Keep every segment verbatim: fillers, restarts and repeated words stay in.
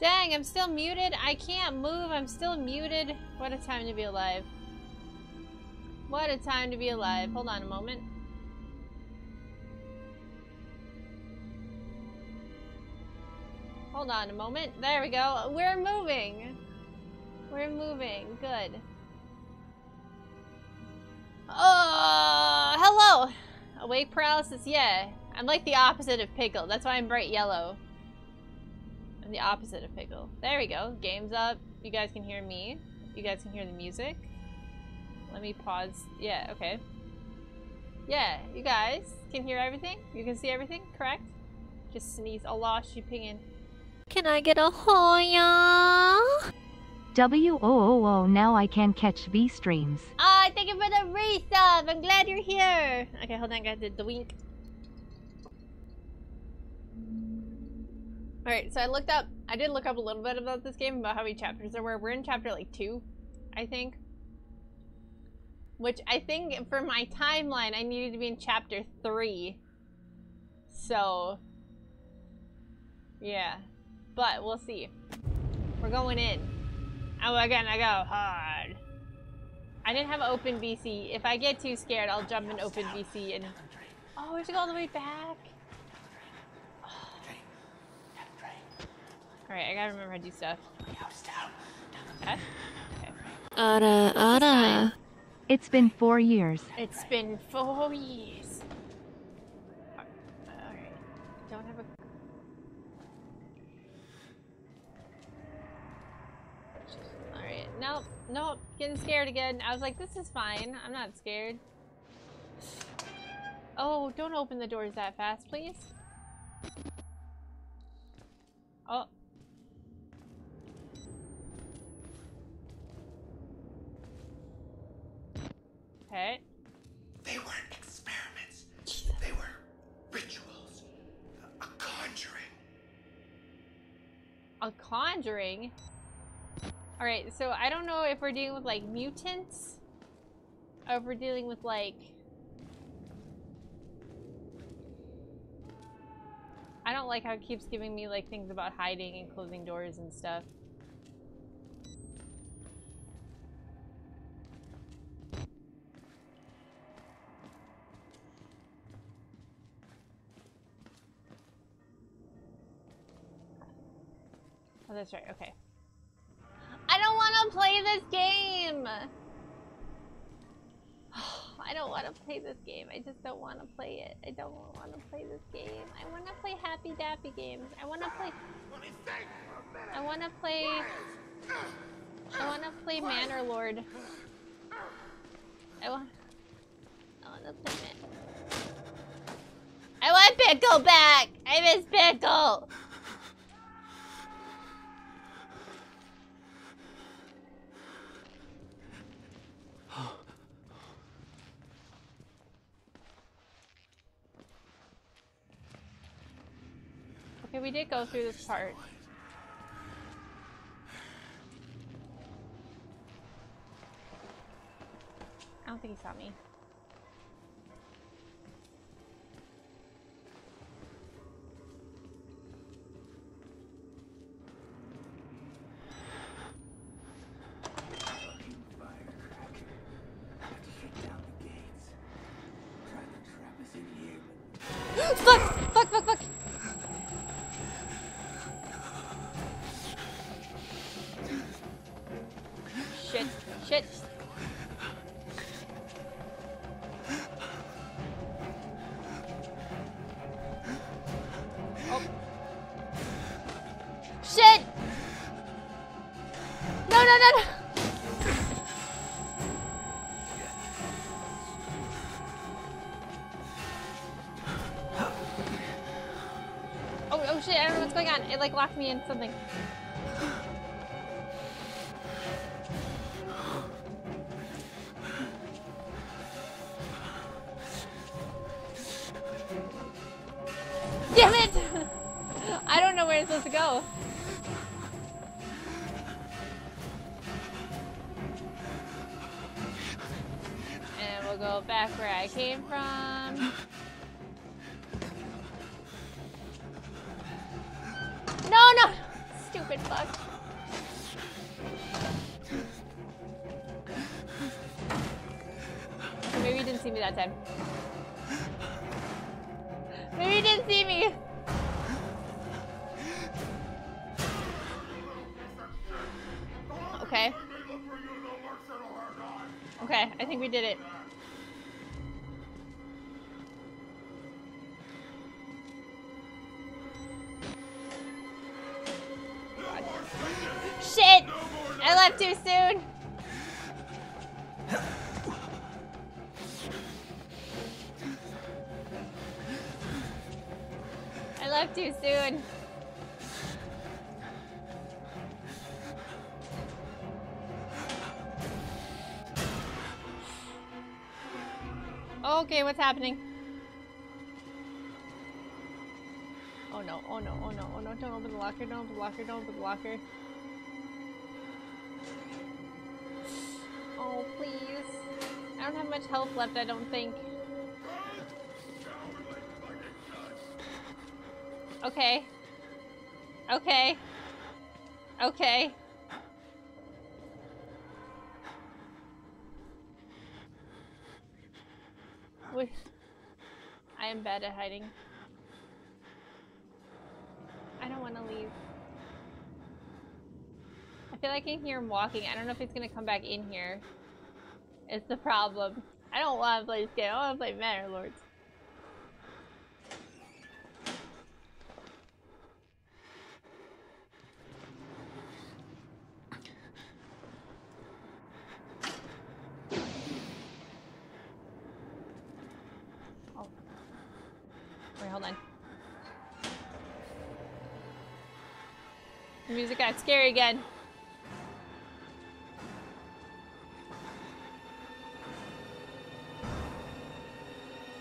Dang, I'm still muted. I can't move. I'm still muted. What a time to be alive. What a time to be alive. Hold on a moment. Hold on a moment. There we go. We're moving. We're moving. Good. Oh, hello. Awake paralysis. Yeah. I'm like the opposite of Pickle. That's why I'm bright yellow. I'm the opposite of Pickle. There we go. Game's up. You guys can hear me. You guys can hear the music. Let me pause. Yeah, okay. Yeah, you guys can hear everything. You can see everything, correct? Just sneeze. Allah, she pinging. Can I get a Hoya? W O O O, now I can catch V streams. Ah, oh, thank you for the resub. I'm glad you're here. Okay, hold on, I got the doink. Alright, so I looked up, I did look up a little bit about this game, about how many chapters there were. We're in chapter like two, I think. Which I think for my timeline, I needed to be in chapter three. So, yeah. But we'll see. We're going in. Oh, we're gonna go hard. I didn't have open V C. If I get too scared, I'll jump in open V C and... Oh, we have to go all the way back. Alright, I gotta remember how to do stuff. Okay. Okay. Ada, Ada. It's been four years. It's been four years. Alright. Don't have a... Alright. Nope. Nope. Getting scared again. I was like, this is fine. I'm not scared. Oh, don't open the doors that fast, please. Oh. Okay. They weren't experiments. They were rituals. A, a conjuring. A conjuring? Alright, so I don't know if we're dealing with like mutants. Or if we're dealing with like... I don't like how it keeps giving me like things about hiding and closing doors and stuff. Oh, that's right, okay. I don't want to play this game! I don't want to play this game. I just don't want to play it. I don't want to play this game. I want to play Happy Dappy games. I want to play... I want to play... I want to play Manor Lord. I want... I want to play Manor... I want Pickle back! I miss Pickle! Okay, we did go through this part. I don't think he saw me. It like locked me in something. Damn it! I don't know where it's supposed to go. And we'll go back where I came from. stupid fuck. Maybe he didn't see me that time. Maybe he didn't see me. Okay. Okay, I think we did it. Shit! I left too soon! I left too soon! Okay, what's happening? Oh no, oh no, oh no, oh no, don't open the locker, don't open the locker, don't open the locker. Oh, please. I don't have much health left, I don't think. Okay. Okay. Okay. Wait. I am bad at hiding. I don't want to leave. I feel like I can hear him walking. I don't know if he's going to come back in here. It's the problem. I don't want to play this game. I want to play Manor Lords. Oh. Wait, hold on. The music got scary again.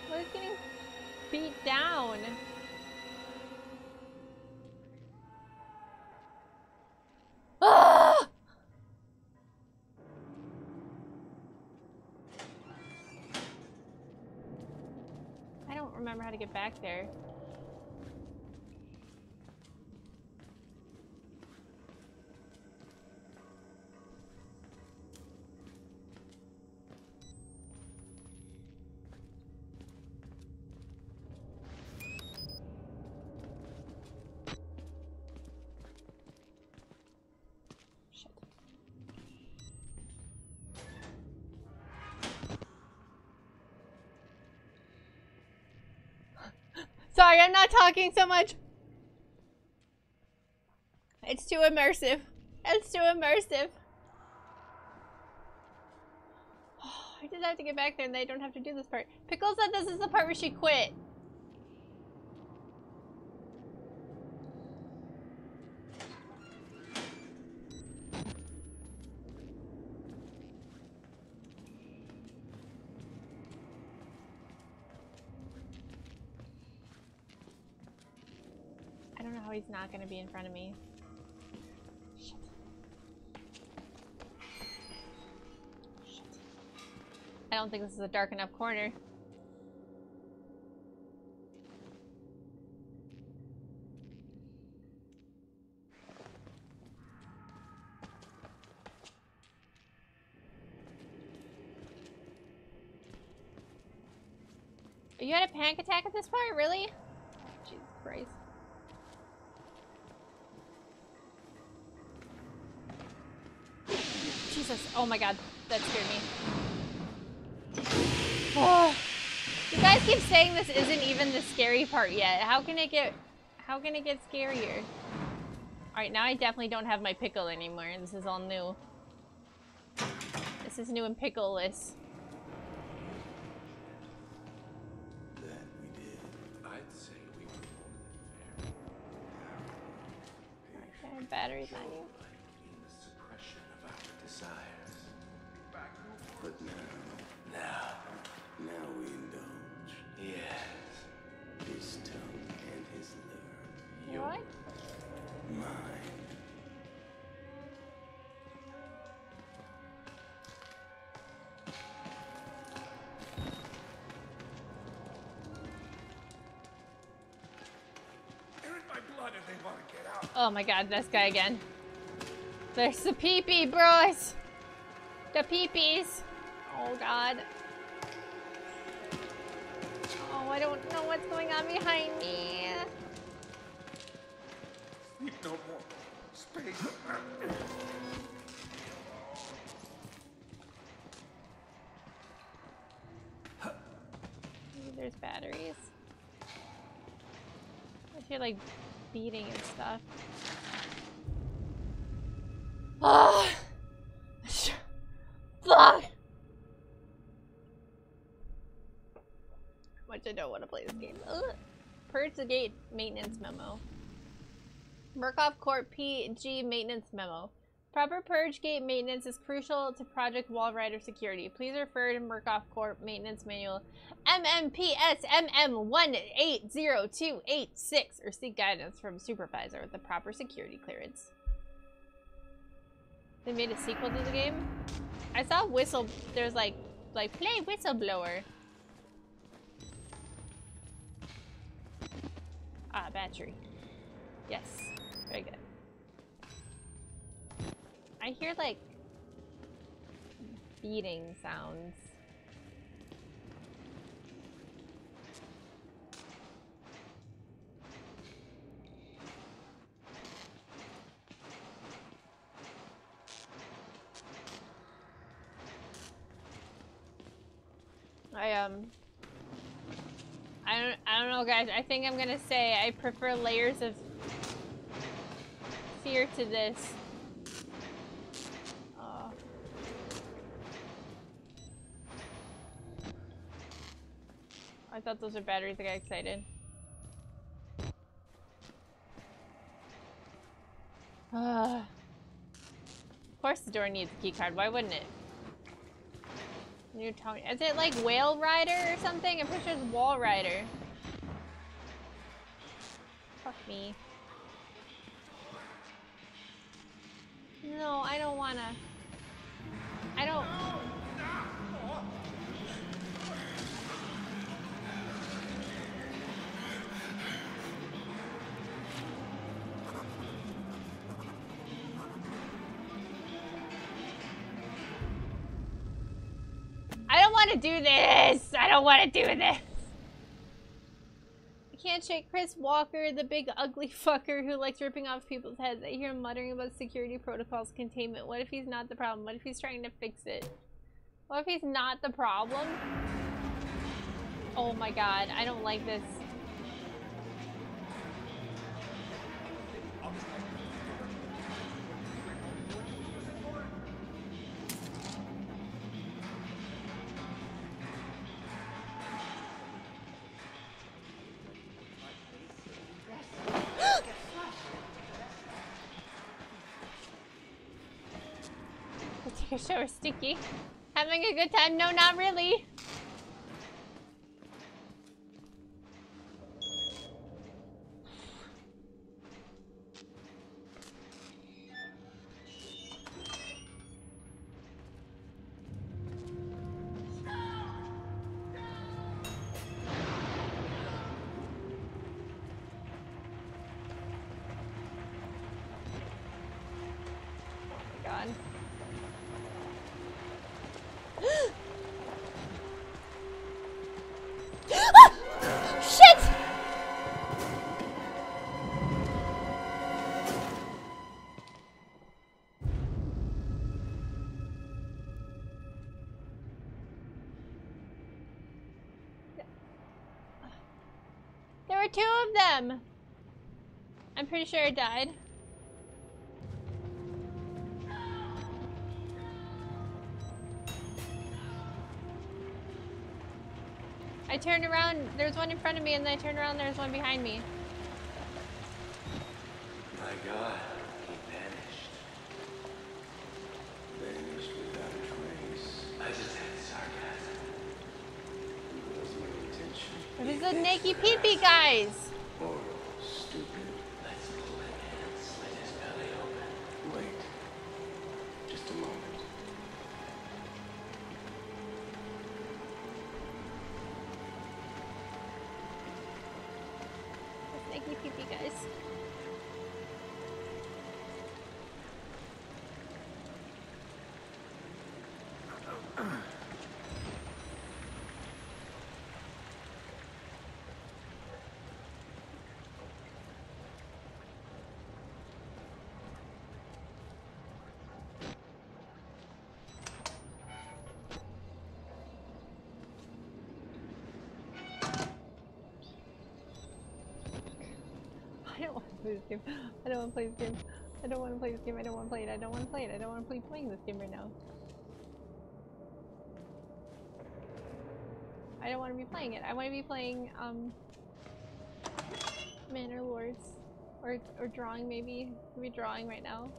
What is getting beat down? Ah! I don't remember how to get back there. Sorry, I'm not talking so much. It's too immersive. It's too immersive. Oh, I just have to get back there and I don't have to do this part. Pickle said this is the part where she quit. He's not gonna be in front of me. Shit. Shit. I don't think this is a dark enough corner. You had a panic attack at this part? Really? Jesus Christ. Oh my god, that scared me. Oh. You guys keep saying this isn't even the scary part yet. How can it get how can it get scarier? Alright, now I definitely don't have my pickle anymore. This is all new. This is new and pickleless. Okay, batteries on you. But now, now, now we indulge. Yes. His tongue and his liver. Your what? Mine. They're in my blood and they Oh my god, this guy again. There's the pee-pee, bros! The pee-pees! Oh god. Oh, I don't know what's going on behind me. Need no more space. Maybe there's batteries. I feel like beating and stuff. Oh, fuck! Much I don't want to play this game. Ugh. Purge the gate maintenance memo. Murkoff Corp P G maintenance memo. Proper purge gate maintenance is crucial to Project Wall Rider security. Please refer to Murkoff Corp maintenance manual M M P S M M one eight zero two eight six or seek guidance from supervisor with the proper security clearance. They made a sequel to the game. I saw whistle. There's like, like play whistleblower. Ah, battery. Yes, very good. I hear like beating sounds. I um I don't I don't know guys, I think I'm gonna say I prefer Layers of Fear to this. Oh. I thought those were batteries, I got excited. Uh. Of course the door needs a keycard, why wouldn't it? New Tony. Is it like Whale Rider or something? I'm pretty sure it's Wall Rider. Fuck me. No, I don't wanna. I don't. do this I don't want to do this. I can't shake Chris Walker, the big ugly fucker who likes ripping off people's heads. I hear him muttering about security protocols, containment. What if he's not the problem? What if he's trying to fix it? What if he's not the problem? Oh my god, I don't like this. Sure, sticky. Having a good time? No, not really. Two of them. I'm pretty sure I died. I turned around, there's one in front of me, and then I turned around, there's one behind me. My God, he vanished. Vanished without a trace. I just had sarcasm. It was my intention. What is the naked pee pee guy? Or stupid. Let's pull it and slit his belly open. Wait. Just a moment. Thank you, pee-pee guys. play this game. I don't want to play this game. I don't want to play this game. I don't want to play it. I don't want to play it. I don't want to play playing this game right now. I don't want to be playing it. I want to be playing um, Manor Lords, or or drawing maybe. I'll be drawing right now.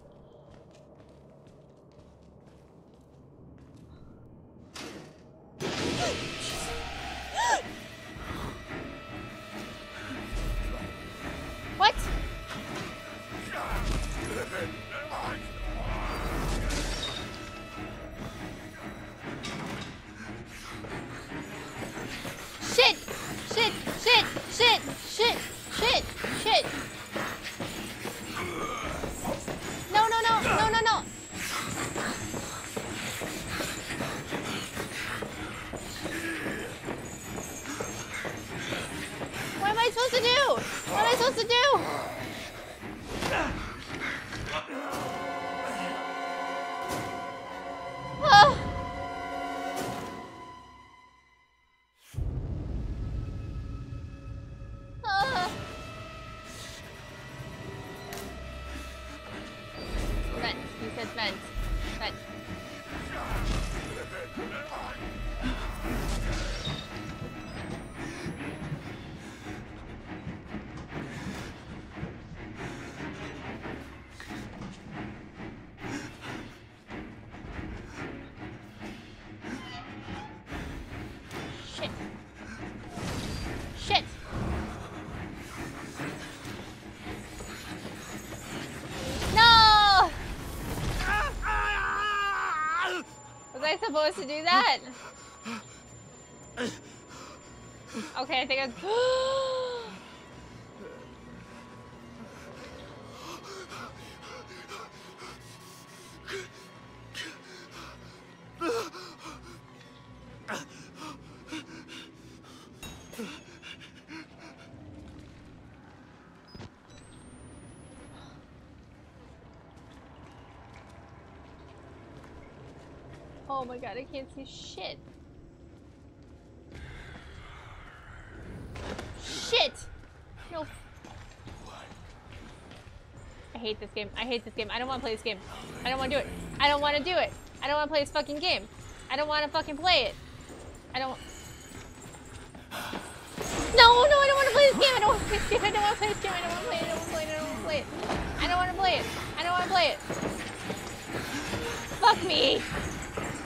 Supposed to do that? Okay, I think I oh my god, I can't see shit. Shit! No. I hate this game. I hate this game. I don't want to play this game. I don't want to do it. I don't want to do it. I don't want to play this fucking game. I don't want to fucking play it. I don't. No, no, I don't want to play this game. I don't want to play this game. I don't want to play this game. I don't want to play it. I don't want to play it. I don't want to play it. I don't want to play it. I don't want to play it. Fuck me.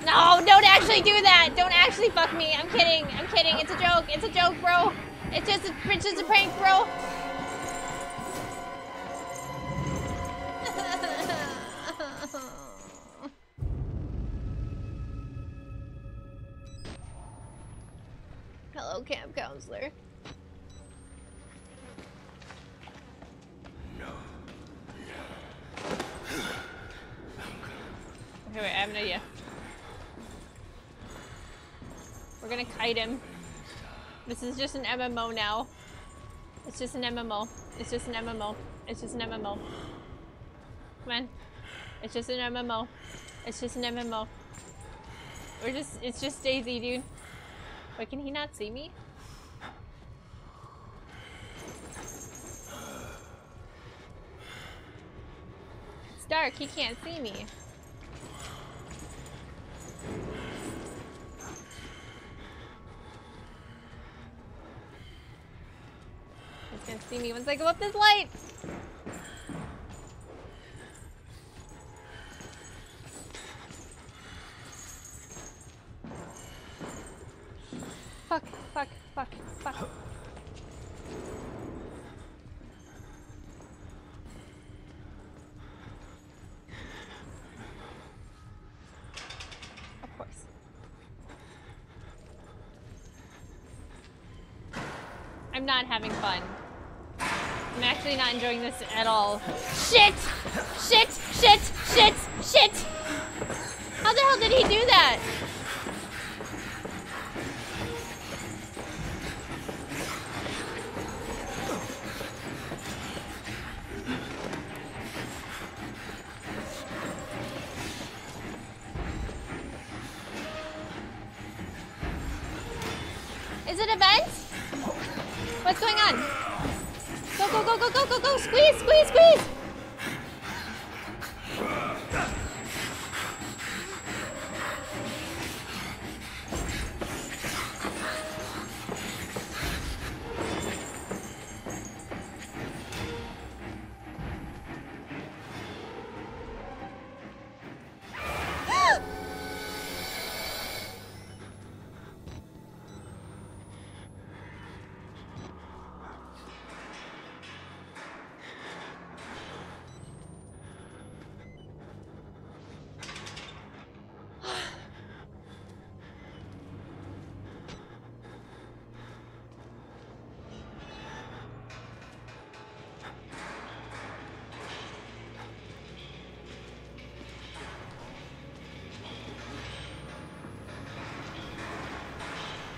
No, don't actually do that. Don't actually fuck me. I'm kidding. I'm kidding. It's a joke. It's a joke, bro. It's just a, it's just a prank, bro. Hello, camp counselor. Okay, wait. I have an idea. We're gonna kite him. This is just an M M O now. It's just an M M O. It's just an M M O. It's just an M M O. Come on. It's just an M M O. It's just an M M O. We're just, it's just Daisy, dude. Wait, can he not see me? It's dark, he can't see me. Can't see me once I go up this light. Fuck, fuck, fuck, fuck. Of course. I'm not having fun. I'm actually not enjoying this at all. Shit! Shit! Shit! Shit! Shit! How the hell did he do that? Is it a vent? What's going on? Go, go, go, go, go, go, go! Squeeze, squeeze, squeeze!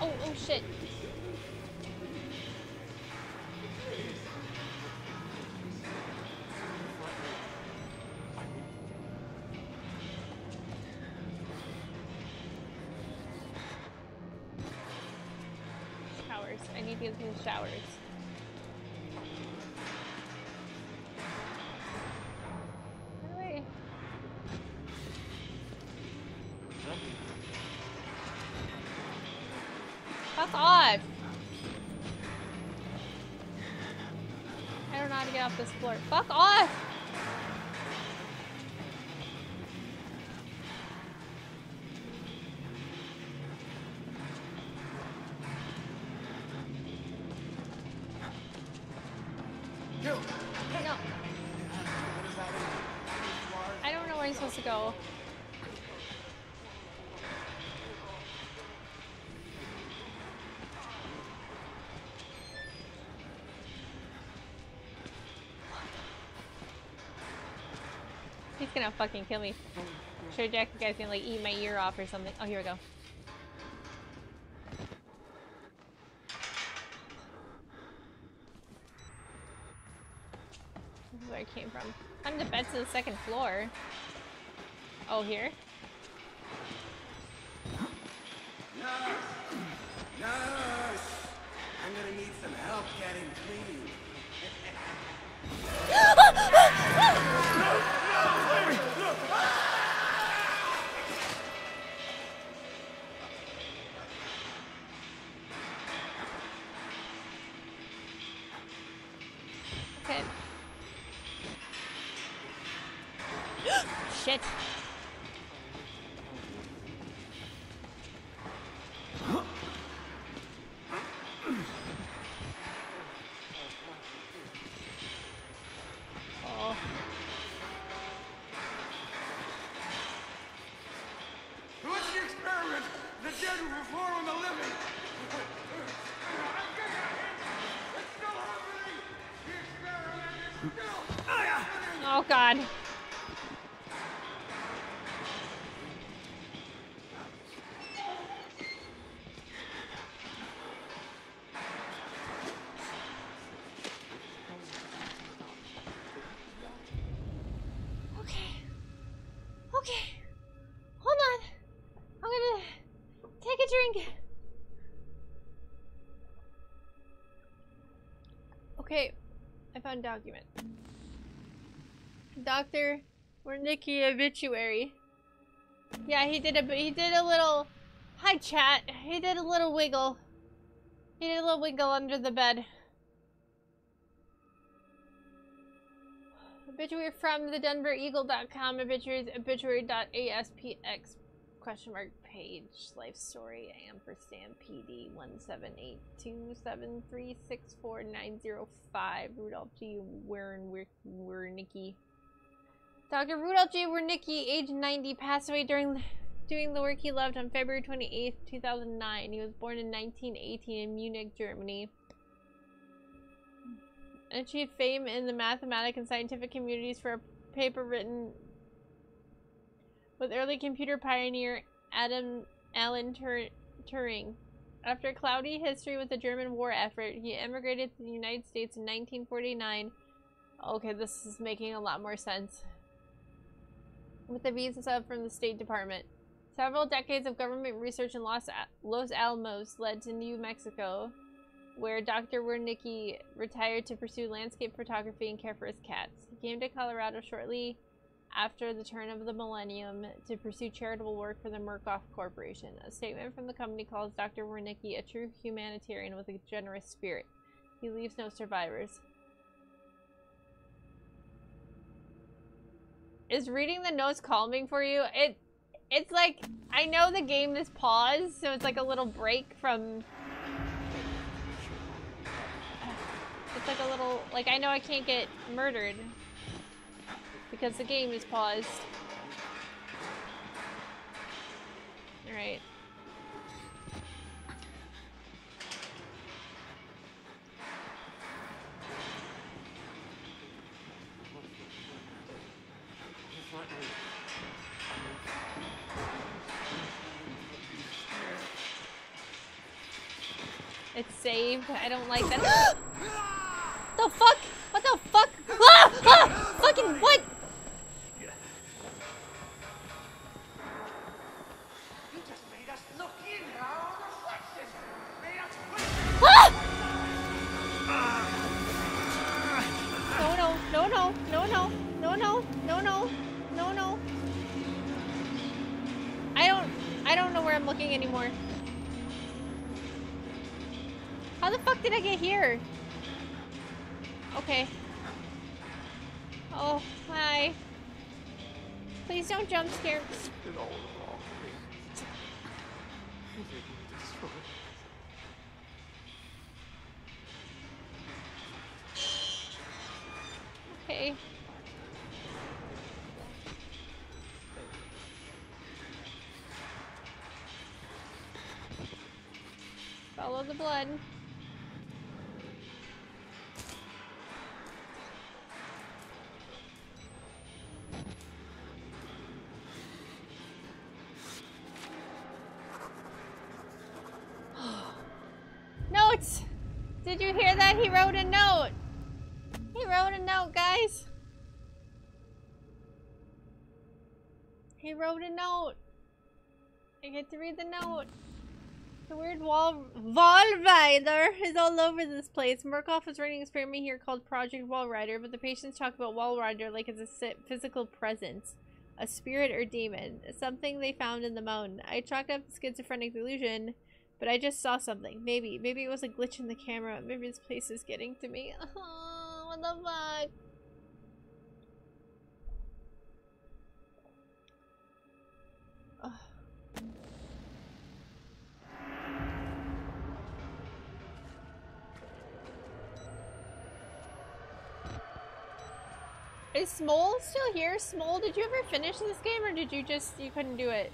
Oh shit. Showers. I need these new showers. Fuck off! No. No. I don't know where you're supposed to go. Gonna fucking kill me. Sure, Jack, you guys can like eat my ear off or something. Oh, here we go. This is where I came from. I'm the bed to the second floor. Oh, here? Nurse! Nurse! I'm gonna need some help getting clean. No! Okay. Shit. God. Okay. Okay. Hold on. I'm gonna take a drink. Okay. I found a document. Doctor Wernicke obituary. Yeah, he did a he did a little hi chat. He did a little wiggle. He did a little wiggle under the bed. Obituary from the Denver Eagle dot com obituaries obituary dot A S P X question mark page life story. I am for Sam P D one seven eight two seven three six four nine zero five Rudolf G. Wernicke. Doctor Rudolf G. Wernicke, age ninety, passed away during doing the work he loved on February twenty-eighth, two thousand nine. He was born in nineteen eighteen in Munich, Germany. And achieved fame in the mathematic and scientific communities for a paper written with early computer pioneer Adam Allen Turing. After a cloudy history with the German war effort, he emigrated to the United States in nineteen forty-nine. Okay, this is making a lot more sense. With a visa sub from the State Department. Several decades of government research in Los, Los Alamos led to New Mexico, where Doctor Wernicke retired to pursue landscape photography and care for his cats. He came to Colorado shortly after the turn of the millennium to pursue charitable work for the Murkoff Corporation. A statement from the company calls Doctor Wernicke a true humanitarian with a generous spirit. He leaves no survivors. Is reading the notes calming for you? It, it's like, I know the game is paused, so it's like a little break from... It's like a little, like, I know I can't get murdered because the game is paused. Alright. It's saved. I don't like that. What the fuck? What the fuck? Ah! Ah! Fucking what? You just made us look in our reflections. Made us look. Ah! No, no, no, no, no, no, no, no, no, no, no. I don't, I don't know where I'm looking anymore. How the fuck did I get here? Okay. Oh, hi. Please don't jump scare me. It all wrong. Okay. Follow the blood. Did you hear that? He wrote a note. He wrote a note, guys. He wrote a note. I get to read the note. The word Wall Rider is all over this place. Murkoff is running an experiment here called Project Wall Rider, but the patients talk about Wall Rider like it's a physical presence, a spirit or demon, something they found in the mountain. I chalked up the schizophrenic delusion. But I just saw something. Maybe. Maybe it was a glitch in the camera. Maybe this place is getting to me. Oh, what the fuck? Oh. Is Smol still here? Smol, did you ever finish this game or did you just, you couldn't do it?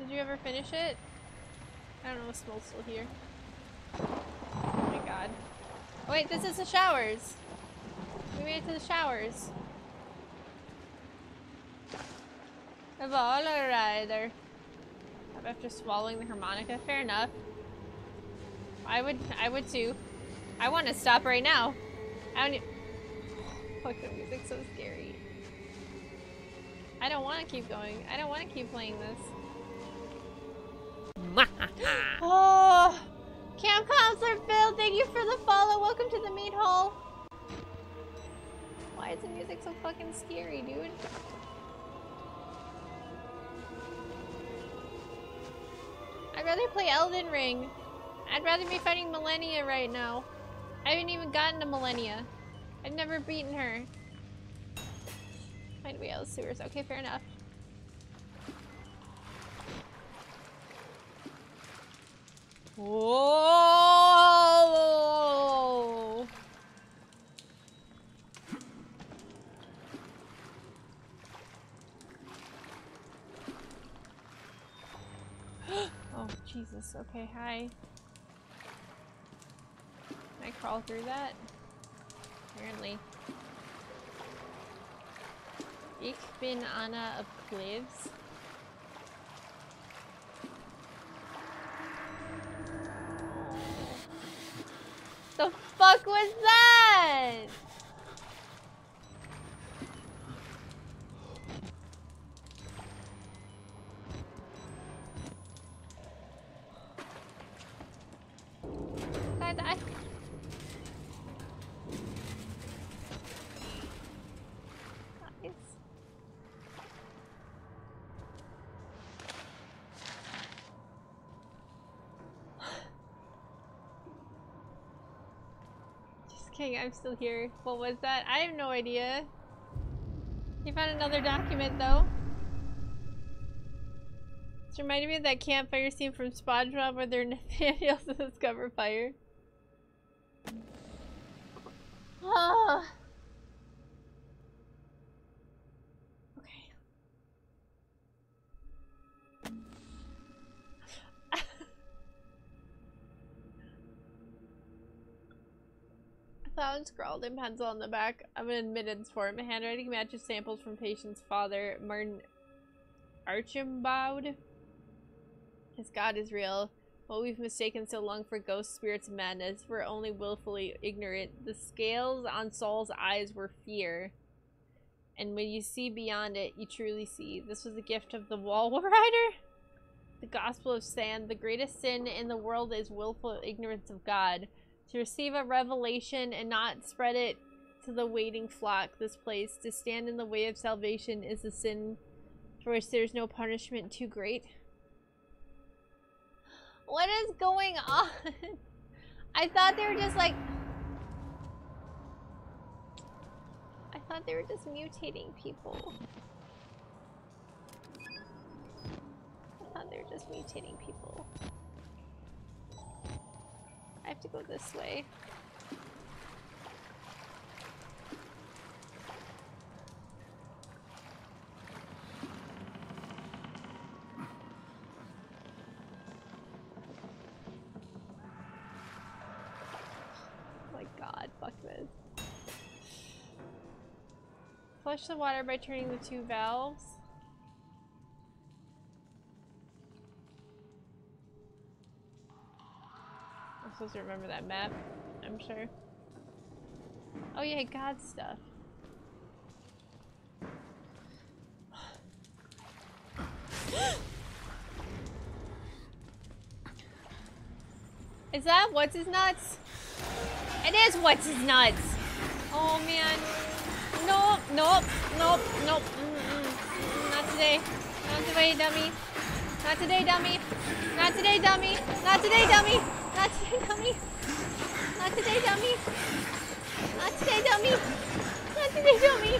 Did you ever finish it? I don't know if Smol's still here. Oh my god. Oh wait, this is the showers! We made it to the showers. Of all rider. After swallowing the harmonica. Fair enough. I would I would too. I wanna stop right now. I don't fuck oh, the music's so scary. I don't wanna keep going. I don't wanna keep playing this. Oh, Camp Counselor Phil, thank you for the follow. Welcome to the meat hall. Why is the music so fucking scary, dude? I'd rather play Elden Ring. I'd rather be fighting Millennia right now. I haven't even gotten to Millennia. I've never beaten her. Might be out of sewers. Okay, fair enough. Whoa! Oh, Jesus. Okay, hi. Can I crawl through that? Apparently. Ich bin Anna of Clives. The fuck was that? Okay, I'm still here. What was that? I have no idea. You found another document, though. It's reminding me of that campfire scene from SpongeBob where they're Nathaniel's to discover fire. Oh. Okay. Found scrawled in pencil on the back of an admittance form. Handwriting matches samples from patient's father, Martin Archambaud. His God is real. What we've mistaken so long for ghost spirits madness, we're only willfully ignorant. The scales on Saul's eyes were fear. And when you see beyond it, you truly see. This was the gift of the Wall Rider. The Gospel of Sand. The greatest sin in the world is willful ignorance of God. To receive a revelation and not spread it to the waiting flock, this place. To stand in the way of salvation is a sin for which there's no punishment too great. What is going on? I thought they were just like... I thought they were just mutating people. I thought they were just mutating people. I have to go this way. Flush the water by turning the two valves. I'm supposed to remember that map, I'm sure. Oh yeah, God stuff. Is that what's his nuts? It is what's his nuts! Oh man. Nope, nope, nope, nope. Mm-mm. Not today. Not today, dummy. Not today, dummy. Not today, dummy. Not today, dummy. Not today, dummy. Not today, dummy. Not today, dummy. Not today, dummy.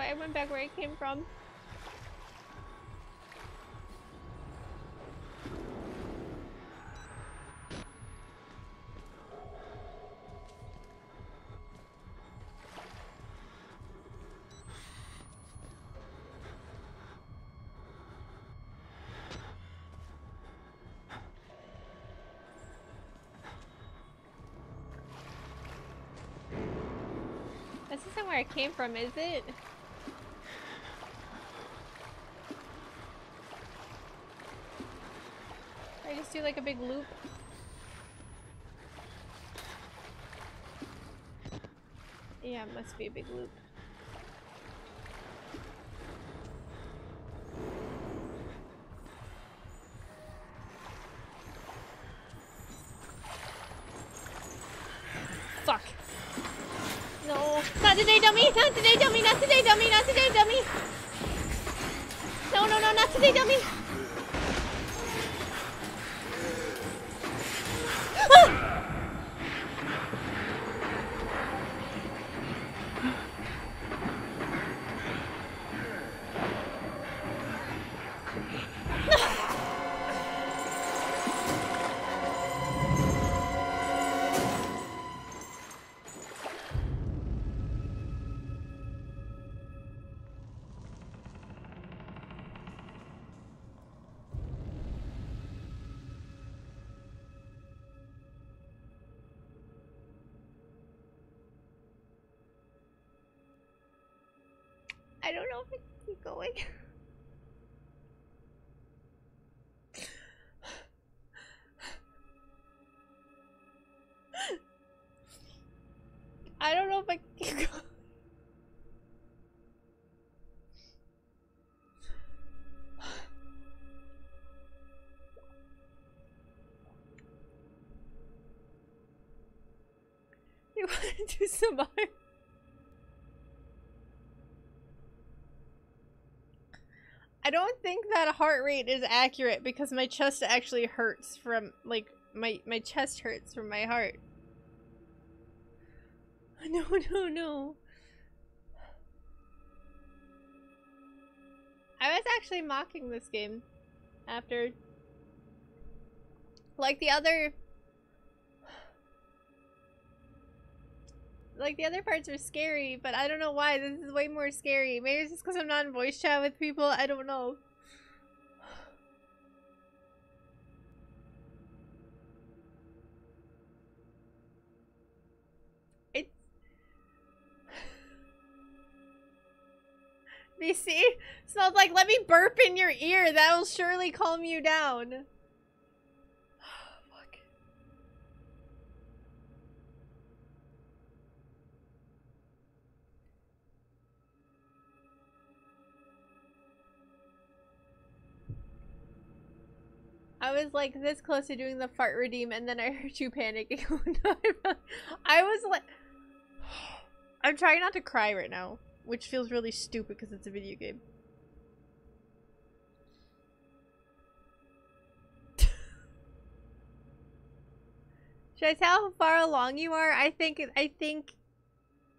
I went back where I came from. This isn't where I came from, is it? Do like a big loop. Yeah, it must be a big loop. Fuck. No. Not today, dummy! Not today, dummy! Not today, dummy! Not today, dummy! No, no, no, not today, dummy! I don't know if I can keep going. I don't know if I can keep going. You want to do some art? I don't think that heart rate is accurate because my chest actually hurts from, like, my, my chest hurts from my heart. No, no, no. I was actually mocking this game after, like, the other, like, the other parts are scary, but I don't know why. This is way more scary. Maybe it's just because I'm not in voice chat with people. I don't know. It's... You see? So I was like, let me burp in your ear. That will surely calm you down. I was like this close to doing the fart redeem and then I heard you panicking. I was like, I'm trying not to cry right now, which feels really stupid because it's a video game. Should I tell how far along you are? I think, I think,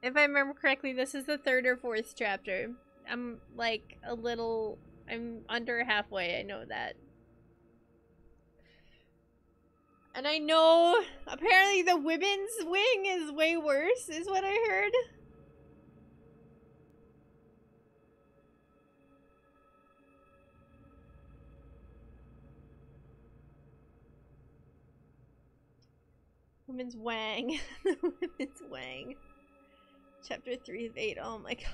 if I remember correctly, this is the third or fourth chapter. I'm like a little, I'm under halfway, I know that. And I know, apparently the women's wing is way worse, is what I heard. Women's wang. The women's wang. Chapter three of eight, oh my god.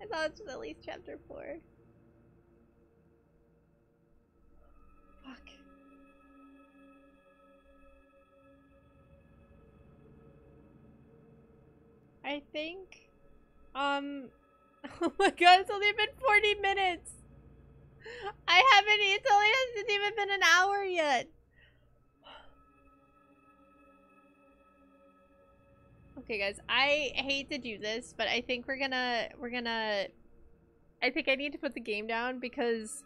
I thought it was at least chapter four. Fuck. I think, um, oh my god, it's only been forty minutes! I haven't, it's only, hasn't even been an hour yet! Okay guys, I hate to do this, but I think we're gonna, we're gonna, I think I need to put the game down because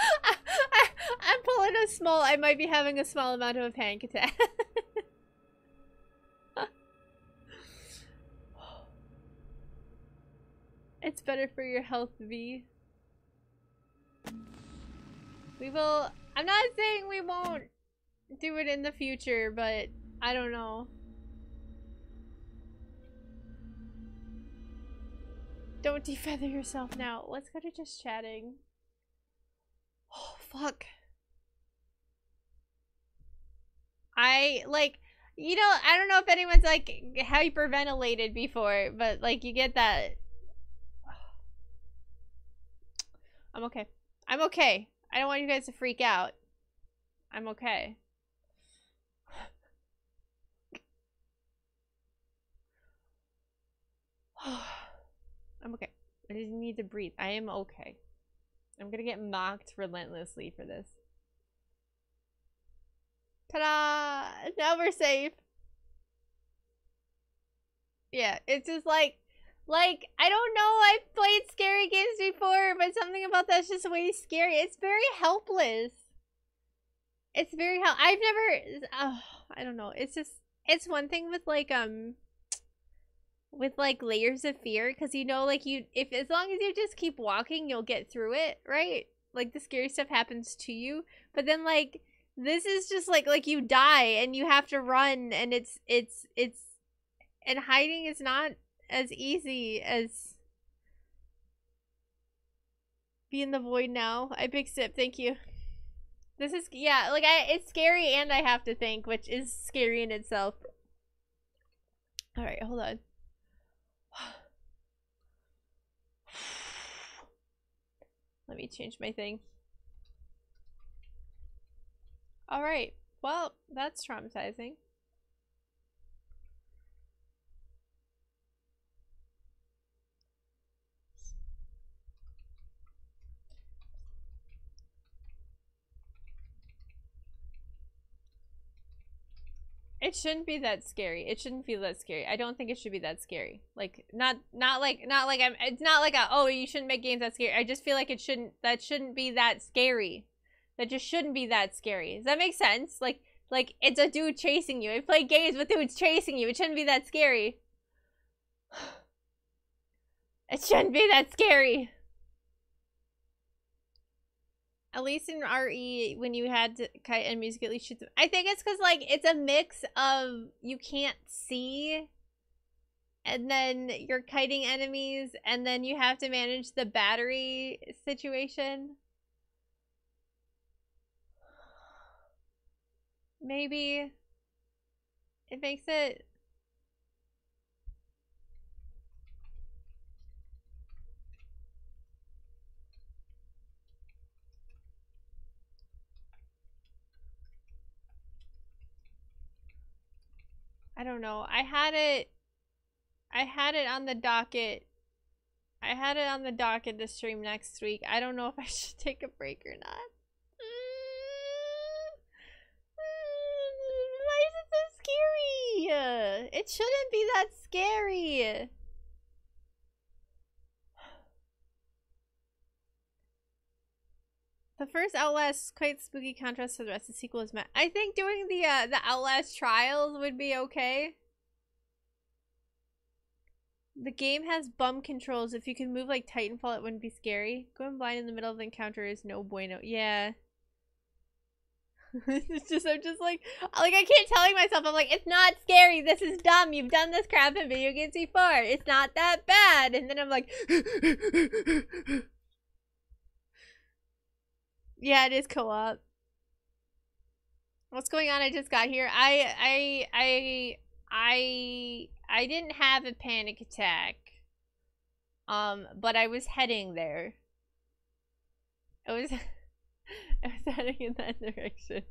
I, I, I'm pulling a small, I might be having a small amount of a panic attack. It's better for your health, V. We will... I'm not saying we won't do it in the future, but I don't know. Don't defeather yourself now. Let's go to just chatting. Oh, fuck. I, like... You know, I don't know if anyone's, like, hyperventilated before, but, like, you get that... I'm okay. I'm okay. I don't want you guys to freak out. I'm okay. I'm okay. I just need to breathe. I am okay. I'm gonna get mocked relentlessly for this. Ta-da! Now we're safe. Yeah, it's just like... Like, I don't know, I've played scary games before, but something about that's just way scary. It's very helpless. It's very hel- I've never- oh, I don't know. It's just- It's one thing with, like, um... with, like, Layers of Fear, because you know, like, you- if as long as you just keep walking, you'll get through it, right? Like, the scary stuff happens to you. But then, like, this is just, like, like, you die, and you have to run, and it's- it's- it's- and hiding is not- as easy as be in the void now. I big sip, thank you. This is, yeah, like I it's scary and I have to think, which is scary in itself. Alright, hold on. Let me change my thing. Alright, well, that's traumatizing. It shouldn't be that scary. It shouldn't feel that scary. I don't think it should be that scary. Like, not, not like, not like I'm, it's not like a, oh, you shouldn't make games that scary. I just feel like it shouldn't, that shouldn't be that scary. That just shouldn't be that scary. Does that make sense? Like, like, it's a dude chasing you. I play games with dudes chasing you. It shouldn't be that scary. It shouldn't be that scary. At least in R E, when you had to kite and musically shoot them. I think it's because, like, it's a mix of you can't see, and then you're kiting enemies, and then you have to manage the battery situation. Maybe it makes it... I don't know. I had it I had it on the docket. I had it on the docket to stream next week. I don't know if I should take a break or not. Why is it so scary? It shouldn't be that scary. The first Outlast, quite spooky contrast to the rest of the sequel is met. I think doing the uh, the Outlast Trials would be okay. The game has bum controls. If you can move like Titanfall, it wouldn't be scary. Going blind in the middle of the encounter is no bueno. Yeah. It's just, I'm just like, like I keep telling myself, I'm like, it's not scary. This is dumb. You've done this crap in video games before. It's not that bad. And then I'm like... Yeah, it is co-op. What's going on? I just got here. I, I, I, I, I didn't have a panic attack. Um, but I was heading there. I was, I was heading in that direction.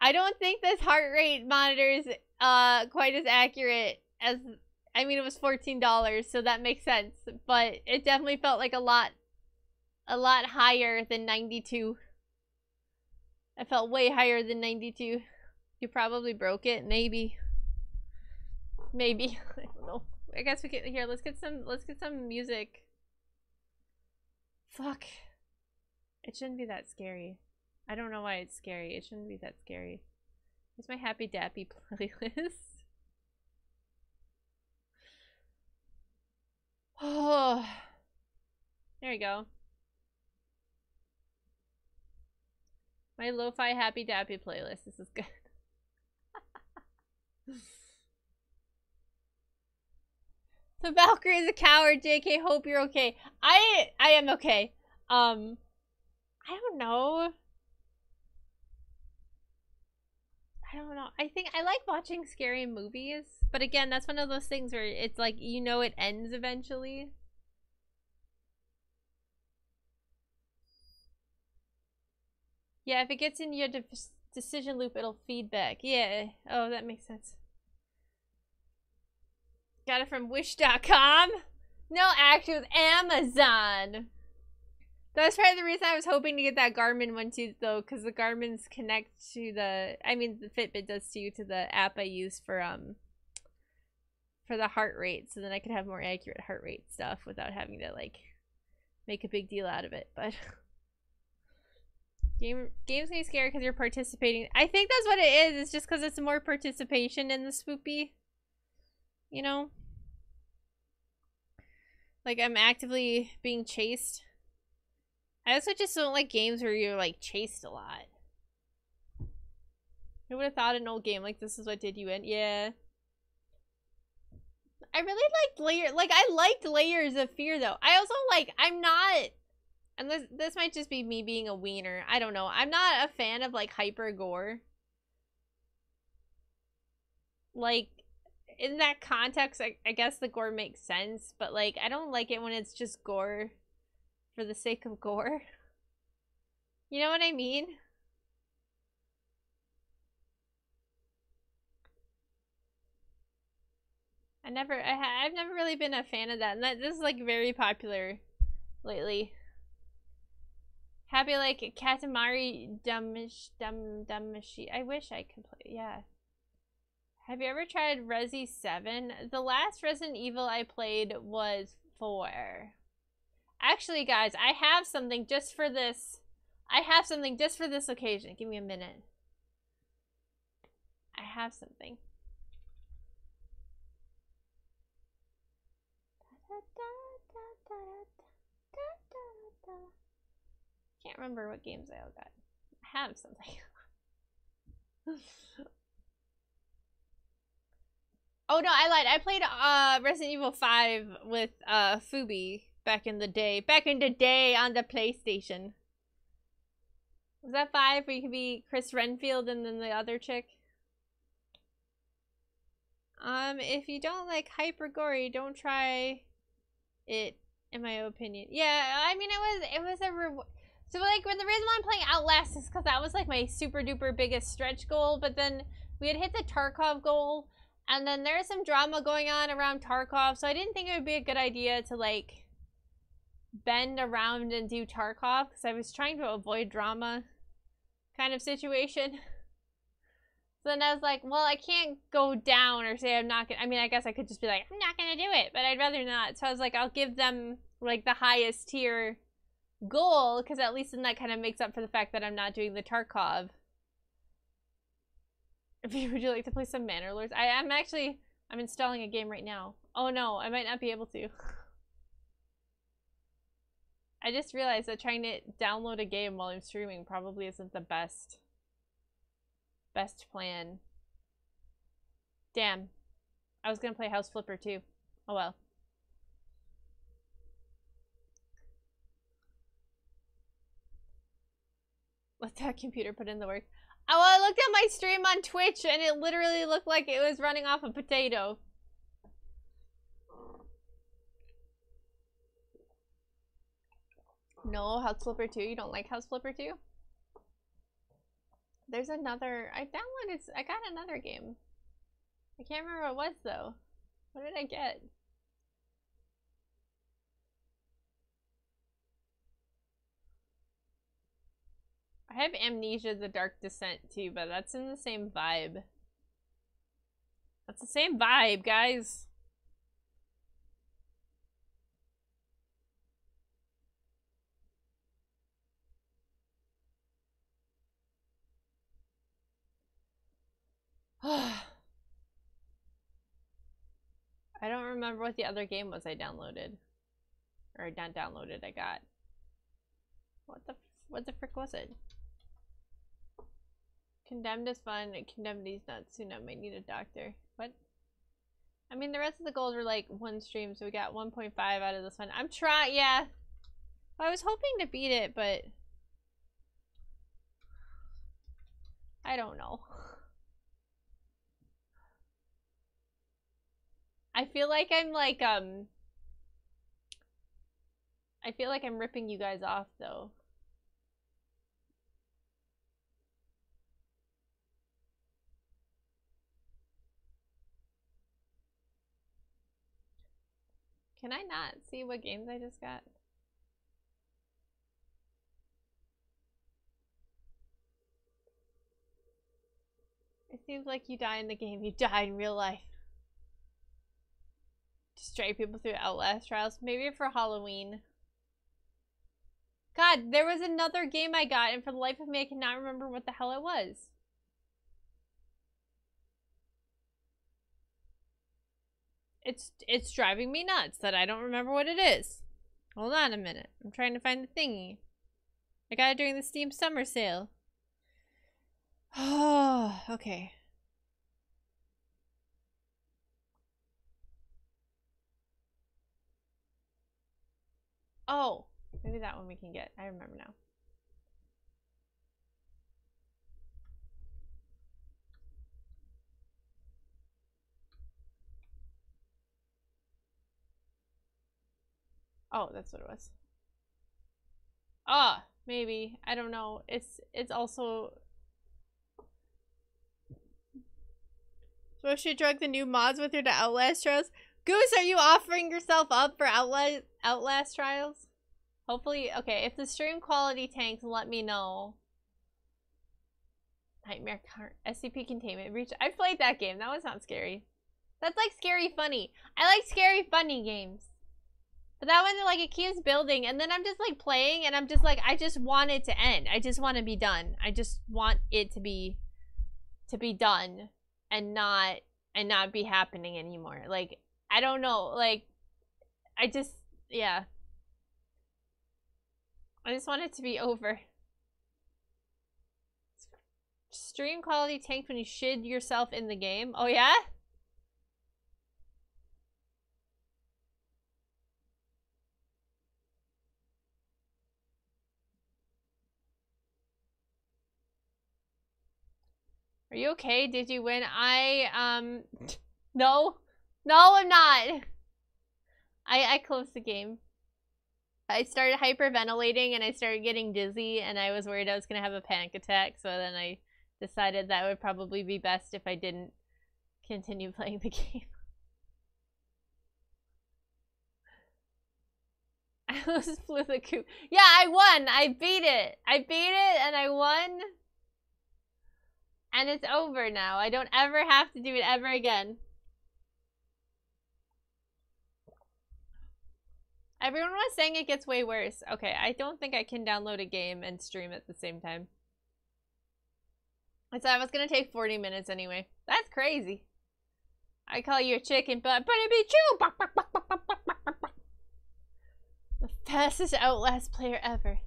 I don't think this heart rate monitor is uh quite as accurate as, I mean, it was fourteen dollars, so that makes sense. But it definitely felt like a lot. A lot higher than ninety-two. I felt way higher than ninety-two. You probably broke it, maybe. Maybe. I don't know. I guess we can. Here, let's get some let's get some music. Fuck. It shouldn't be that scary. I don't know why it's scary. It shouldn't be that scary. Here's my happy dappy playlist. Oh. There we go. My lo-fi happy dappy playlist. This is good. So Valkyrie is a coward. J K, hope you're okay. I I am okay. Um, I don't know. I don't know. I think I like watching scary movies, but again, that's one of those things where it's like, you know, it ends eventually. Yeah, if it gets in your de decision loop, it'll feedback. Yeah. Oh, that makes sense. Got it from wish dot com. No, actually, it was Amazon. That's probably the reason I was hoping to get that Garmin one too, though, because the Garmin's connect to the... I mean, the Fitbit does to you, to the app I use for um for the heart rate, so then I could have more accurate heart rate stuff without having to, like, make a big deal out of it, but... Game, games can be scary because you're participating. I think that's what it is. It's just because it's more participation in the spoopy. You know? Like, I'm actively being chased. I also just don't like games where you're, like, chased a lot. Who would have thought an old game like this is what did you in? Yeah. I really liked Layers. Like, I liked Layers of Fear, though. I also, like, I'm not... And this, this might just be me being a wiener. I don't know. I'm not a fan of, like, hyper gore. Like, in that context, I, I guess the gore makes sense, but like I don't like it when it's just gore for the sake of gore. You know what I mean? I never, I, I've never really been a fan of that, and that, this is like very popular lately. Happy like Katamari Damashi, Dam Damashi. I wish I could play. Yeah. Have you ever tried Resi seven? The last Resident Evil I played was four. Actually, guys, I have something just for this. I have something just for this occasion. Give me a minute. I have something. Can't remember what games I all got. I have something. Oh no, I lied. I played uh, Resident Evil five with uh, Fubi back in the day. Back in the day on the PlayStation. Was that five where you could be Chris Renfield and then the other chick? Um, if you don't like hyper gory, don't try it, in my opinion. Yeah, I mean, it was it was a reward. So like, when the reason why I'm playing Outlast is because that was like my super duper biggest stretch goal, but then we had hit the Tarkov goal. And then there's some drama going on around Tarkov, so I didn't think it would be a good idea to, like, bend around and do Tarkov, because I was trying to avoid drama kind of situation. So then I was like, well, I can't go down or say I'm not gonna, I mean, I guess I could just be like, I'm not gonna do it, but I'd rather not. So I was like, I'll give them, like, the highest tier goal, because at least then that kind of makes up for the fact that I'm not doing the Tarkov. Would you like to play some Manor Lords? I am actually, I'm installing a game right now. Oh no, I might not be able to. I just realized that trying to download a game while I'm streaming probably isn't the best, best plan. Damn. I was gonna play House Flipper two. Oh well. Let that computer put in the work. Oh, I looked at my stream on Twitch and it literally looked like it was running off a potato. No, House Flipper two? You don't like House Flipper two? There's another... I downloaded... I got another game. I can't remember what it was, though. What did I get? I have Amnesia: The Dark Descent too, but that's in the same vibe. That's the same vibe, guys. I don't remember what the other game was I downloaded. Or not downloaded, I got. What the what the frick was it? Condemned is fun. Condemned is not soon. I might need a doctor. What? I mean, the rest of the goals were like one stream, so we got one point five out of this one. I'm trying. Yeah. I was hoping to beat it, but I don't know. I feel like I'm like, um, I feel like I'm ripping you guys off, though. Can I not see what games I just got? It seems like you die in the game. You die in real life. Destroy people through Outlast Trials. Maybe for Halloween. God, there was another game I got, and for the life of me, I cannot remember what the hell it was. It's it's driving me nuts that I don't remember what it is. Hold on a minute. I'm trying to find the thingy. I got it during the Steam summer sale. Oh, okay. Oh, maybe that one we can get. I remember now. Oh, that's what it was. Ah, maybe. I don't know. It's it's also... So I should drug the new mods with her to Outlast Trials? Goose, are you offering yourself up for Outlast, Outlast Trials? Hopefully, okay, if the stream quality tanks, let me know. Nightmare S C P Containment Breach. I've played that game. That one's not scary. That's like scary funny. I like scary funny games. But that one, like, it keeps building, and then I'm just, like, playing, and I'm just, like, I just want it to end. I just want to be done. I just want it to be, to be done, and not, and not be happening anymore. Like, I don't know, like, I just, yeah. I just want it to be over. Stream quality tanked when you shid yourself in the game. Oh, yeah? Are you okay? Did you win? I, um, no. No, I'm not. I, I closed the game. I started hyperventilating and I started getting dizzy and I was worried I was going to have a panic attack. So then I decided that would probably be best if I didn't continue playing the game. I almost flew the coop. Yeah, I won. I beat it. I beat it and I won. And it's over now. I don't ever have to do it ever again. Everyone was saying it gets way worse. Okay, I don't think I can download a game and stream at the same time. I thought I was going to take forty minutes anyway. That's crazy. I call you a chicken, but, but it be true. The fastest Outlast player ever.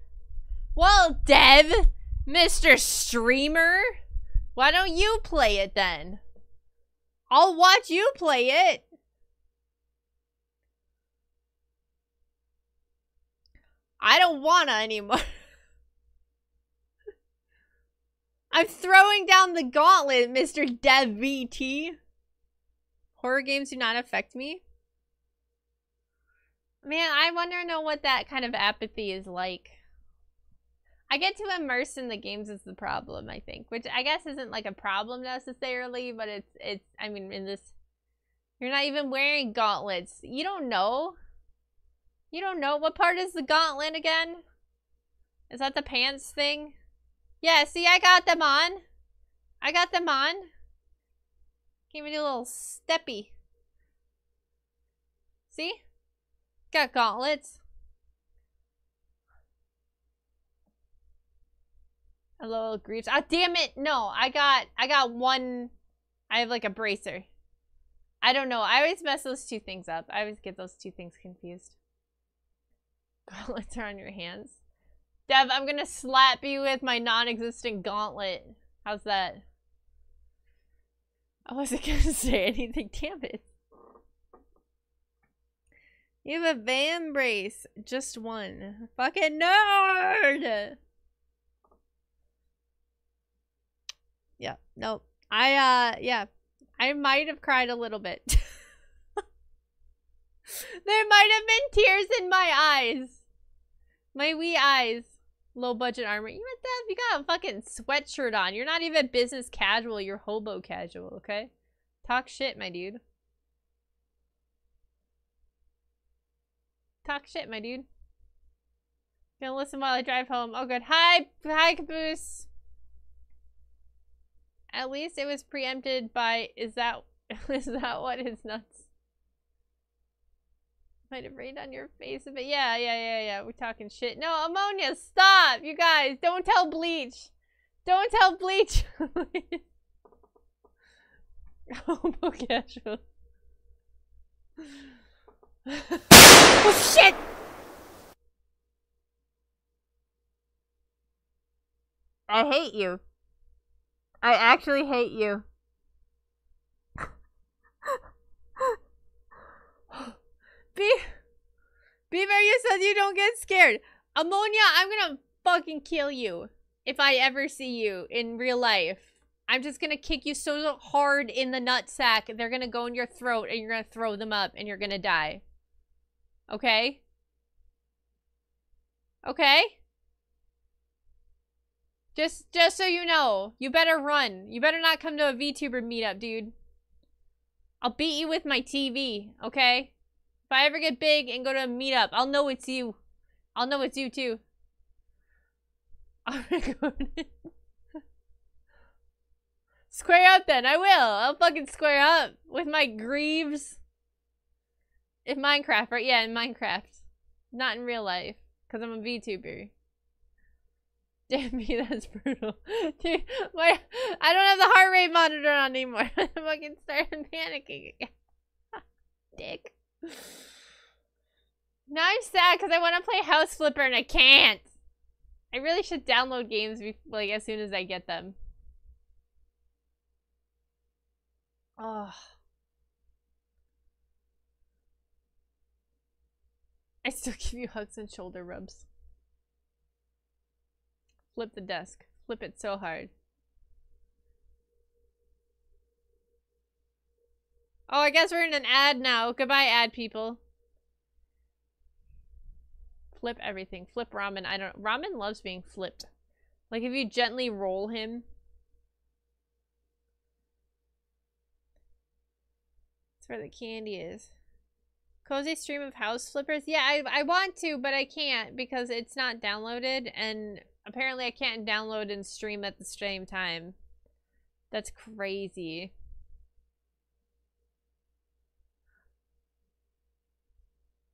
Well, Dev, Mister Streamer, why don't you play it then? I'll watch you play it. I don't wanna anymore. I'm throwing down the gauntlet, Mister DevVT. Horror games do not affect me. Man, I wonder know what that kind of apathy is like. I get too immersed in the games is the problem, I think. Which I guess isn't like a problem necessarily, but it's, it's, I mean, in this, you're not even wearing gauntlets. You don't know. You don't know. What part is the gauntlet again? Is that the pants thing? Yeah, see, I got them on. I got them on. Give me a little steppy. See? Got gauntlets. A little greaves. Ah, damn it! No, I got, I got one. I have like a bracer. I don't know. I always mess those two things up. I always get those two things confused. Gauntlets are on your hands. Dev, I'm gonna slap you with my non-existent gauntlet. How's that? I wasn't gonna say anything, damn it. You have a van brace. Just one. Fucking nerd! Yeah, nope. I, uh, yeah. I might have cried a little bit. There might have been tears in my eyes. My wee eyes. Low budget armor. You what the? You got a fucking sweatshirt on. You're not even business casual. You're hobo casual, okay? Talk shit, my dude. Talk shit, my dude. Gonna listen while I drive home. Oh, good. Hi, hi, Caboose. At least it was preempted by... Is that, is that what is nuts? Might have rained on your face a bit. Yeah, yeah, yeah, yeah. We're talking shit. No, ammonia, stop! You guys, don't tell Bleach. Don't tell Bleach. Homo casual. Oh, shit! I hate you. I actually hate you. Be Beaver, you said you don't get scared. Ammonia, I'm gonna fucking kill you if I ever see you in real life. I'm just gonna kick you so hard in the nutsack, they're gonna go in your throat and you're gonna throw them up and you're gonna die. Okay? Okay? Just, just so you know, you better run. You better not come to a VTuber meetup, dude. I'll beat you with my T V, okay? If I ever get big and go to a meetup, I'll know it's you. I'll know it's you, too. I'm gonna go in. Square up, then. I will. I'll fucking square up with my Greaves. In Minecraft, right? Yeah, in Minecraft. Not in real life, because I'm a VTuber. Damn me, that's brutal. Dude, my, I don't have the heart rate monitor on anymore. I'm fucking starting panicking again. Dick. Now I'm sad because I want to play House Flipper and I can't. I really should download games before, like as soon as I get them. Oh. I still give you hugs and shoulder rubs. Flip the desk. Flip it so hard. Oh, I guess we're in an ad now. Goodbye, ad people. Flip everything. Flip Ramen. I don't... Ramen loves being flipped. Like, if you gently roll him. That's where the candy is. Cozy stream of House Flippers? Yeah, I, I want to, but I can't because it's not downloaded, and apparently I can't download and stream at the same time. That's crazy.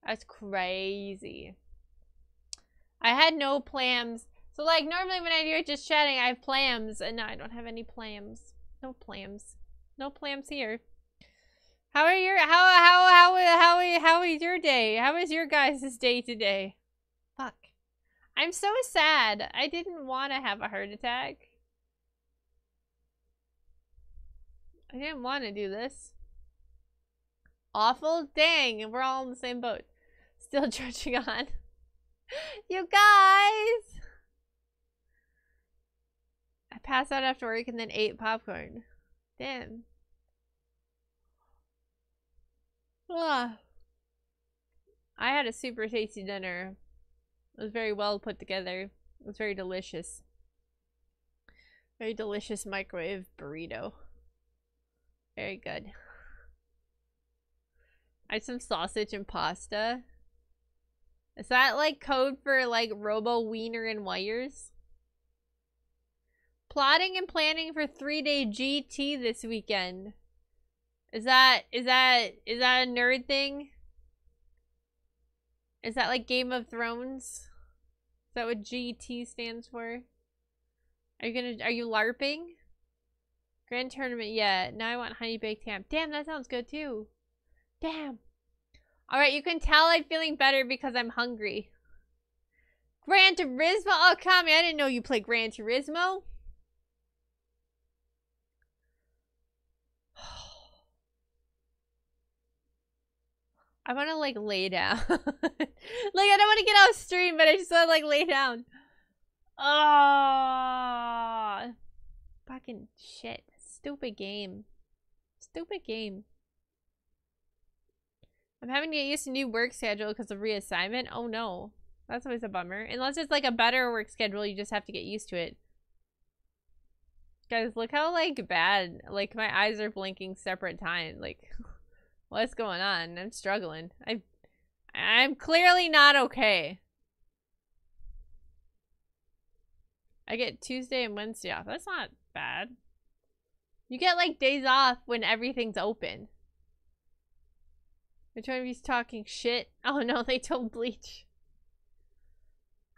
That's crazy. I had no plams. So, like, normally when I do it just chatting, I have plams, and now I don't have any plams. No plams. No plams here. How are your how how how how how is your day? How is your guys' day today? Fuck, I'm so sad. I didn't want to have a heart attack. I didn't want to do this. Awful, dang, we're all in the same boat. Still trudging on. You guys, I passed out after work and then ate popcorn. Damn. Ugh. I had a super tasty dinner. It was very well put together. It was very delicious. Very delicious microwave burrito. Very good. I had some sausage and pasta. Is that like code for like robo wiener and wires? Plotting and planning for three-day G T this weekend. Is that, is that, is that a nerd thing? Is that like Game of Thrones? Is that what G T stands for? Are you gonna, are you LARPing? Grand Tournament, yeah. Now I want Honey Baked Ham. Damn, that sounds good too. Damn. Alright, you can tell I'm feeling better because I'm hungry. Gran Turismo? Oh, Kami, I didn't know you played Gran Turismo. I want to, like, lay down. Like, I don't want to get off stream, but I just want to, like, lay down. Oh, fucking shit. Stupid game. Stupid game. I'm having to get used to new work schedule because of reassignment. Oh, no. That's always a bummer. Unless it's, like, a better work schedule, you just have to get used to it. Guys, look how, like, bad. Like, my eyes are blinking separate time. Like... What's going on? I'm struggling. I, I'm clearly not okay. I get Tuesday and Wednesday off. That's not bad. You get like days off when everything's open. Which one of you's talking shit? Oh no, they told Bleach.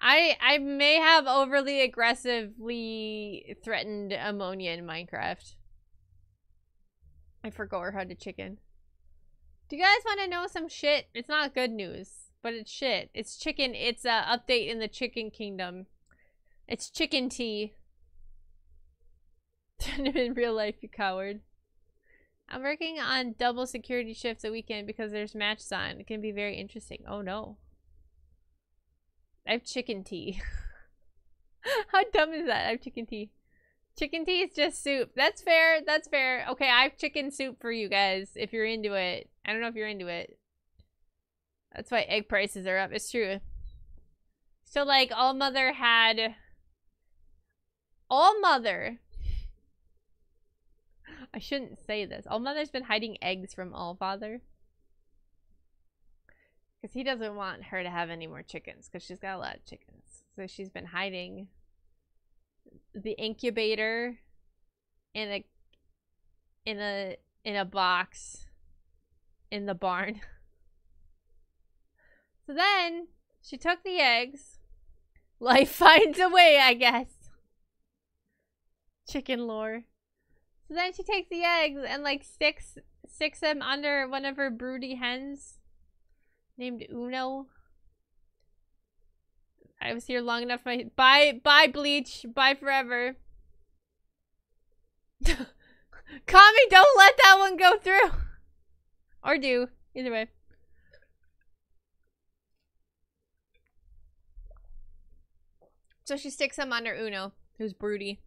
I I may have overly aggressively threatened ammonia in Minecraft. I forgot how to chicken. Do you guys want to know some shit? It's not good news, but it's shit. It's chicken. It's an update in the chicken kingdom. It's chicken tea. In real life, you coward. I'm working on double security shifts a weekend because there's matches on. It can be very interesting. Oh, no. I have chicken tea. How dumb is that? I have chicken tea. Chicken tea is just soup. That's fair. That's fair. Okay, I have chicken soup for you guys if you're into it. I don't know if you're into it. That's why egg prices are up. It's true. So like All Mother had All Mother. I shouldn't say this. All Mother's been hiding eggs from All Father. Because he doesn't want her to have any more chickens. Because she's got a lot of chickens. So she's been hiding the incubator in a in a in a box in the barn. So then she took the eggs. Life finds a way, I guess. Chicken lore. So then she takes the eggs and like sticks sticks them under one of her broody hens named Uno. I was here long enough. My bye bye Bleach. Bye forever. Kami, don't let that one go through. Or do. Either way. So she sticks him under Uno, who's broody.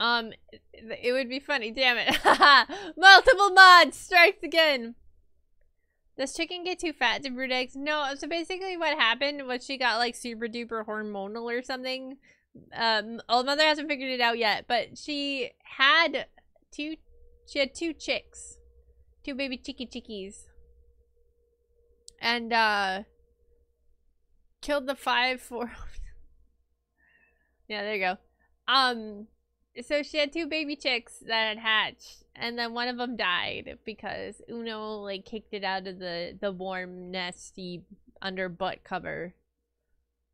um, it would be funny. Damn it. Multiple mods strikes again. Does chicken get too fat to brood eggs? No, so basically what happened was she got like super duper hormonal or something. Um, Old Mother hasn't figured it out yet, but she had two, she had two chicks. Two baby chicky chickies. And, uh, killed the five for... yeah, there you go. Um, so she had two baby chicks that had hatched. And then one of them died because Uno, like, kicked it out of the, the warm, nasty under-butt cover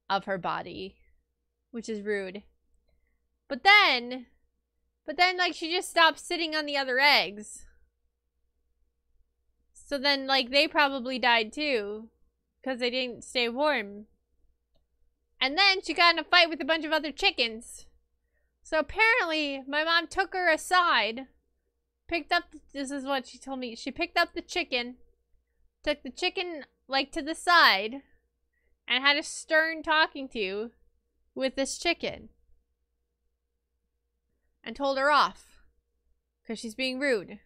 of her body. Which is rude. But then... But then, like, she just stopped sitting on the other eggs. So then, like, they probably died too. Because they didn't stay warm. And then she got in a fight with a bunch of other chickens. So apparently, my mom took her aside. Picked up, the, this is what she told me. She picked up the chicken. Took the chicken, like, to the side. And had a stern talking to with this chicken. And told her off. Because she's being rude.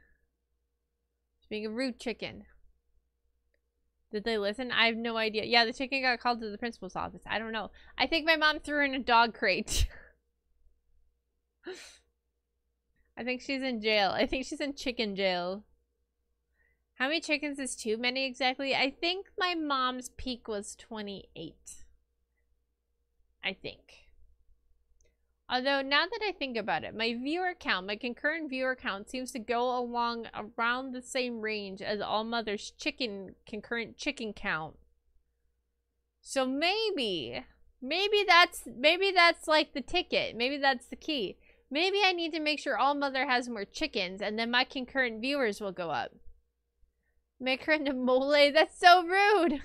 Being a rude chicken. Did they listen? I have no idea. Yeah, the chicken got called to the principal's office. I don't know. I think my mom threw her in a dog crate. I think she's in jail. I think she's in chicken jail. How many chickens is too many exactly? I think my mom's peak was twenty-eight. I think. Although, now that I think about it, my viewer count, my concurrent viewer count, seems to go along around the same range as All Mother's chicken, concurrent chicken count. So maybe, maybe that's, maybe that's like the ticket. Maybe that's the key. Maybe I need to make sure All Mother has more chickens and then my concurrent viewers will go up. Make her into mole. That's so rude.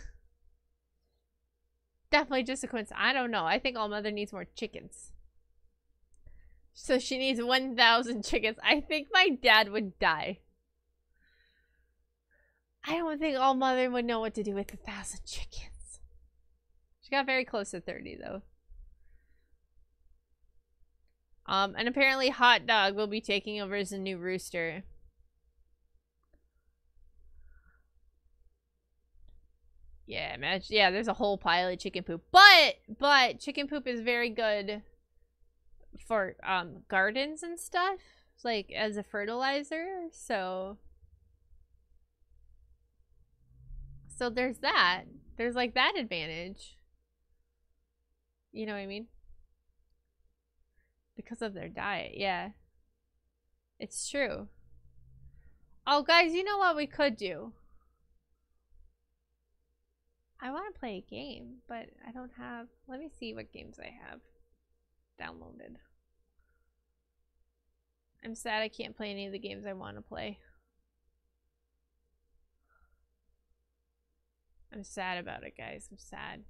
Definitely just a coincidence. I don't know. I think All Mother needs more chickens. So she needs one thousand chickens. I think my dad would die. I don't think All Mother would know what to do with one thousand chickens. She got very close to thirty, though. Um, and apparently Hot Dog will be taking over as the new rooster. Yeah, imagine, yeah, there's a whole pile of chicken poop. But, but, chicken poop is very good for um gardens and stuff, like as a fertilizer, so so there's that. There's like that advantage, you know what I mean, because of their diet. Yeah, it's true. Oh guys, you know what we could do? I want to play a game, but I don't have, let me see what games I have downloaded. I'm sad I can't play any of the games I want to play. I'm sad about it, guys. I'm sad.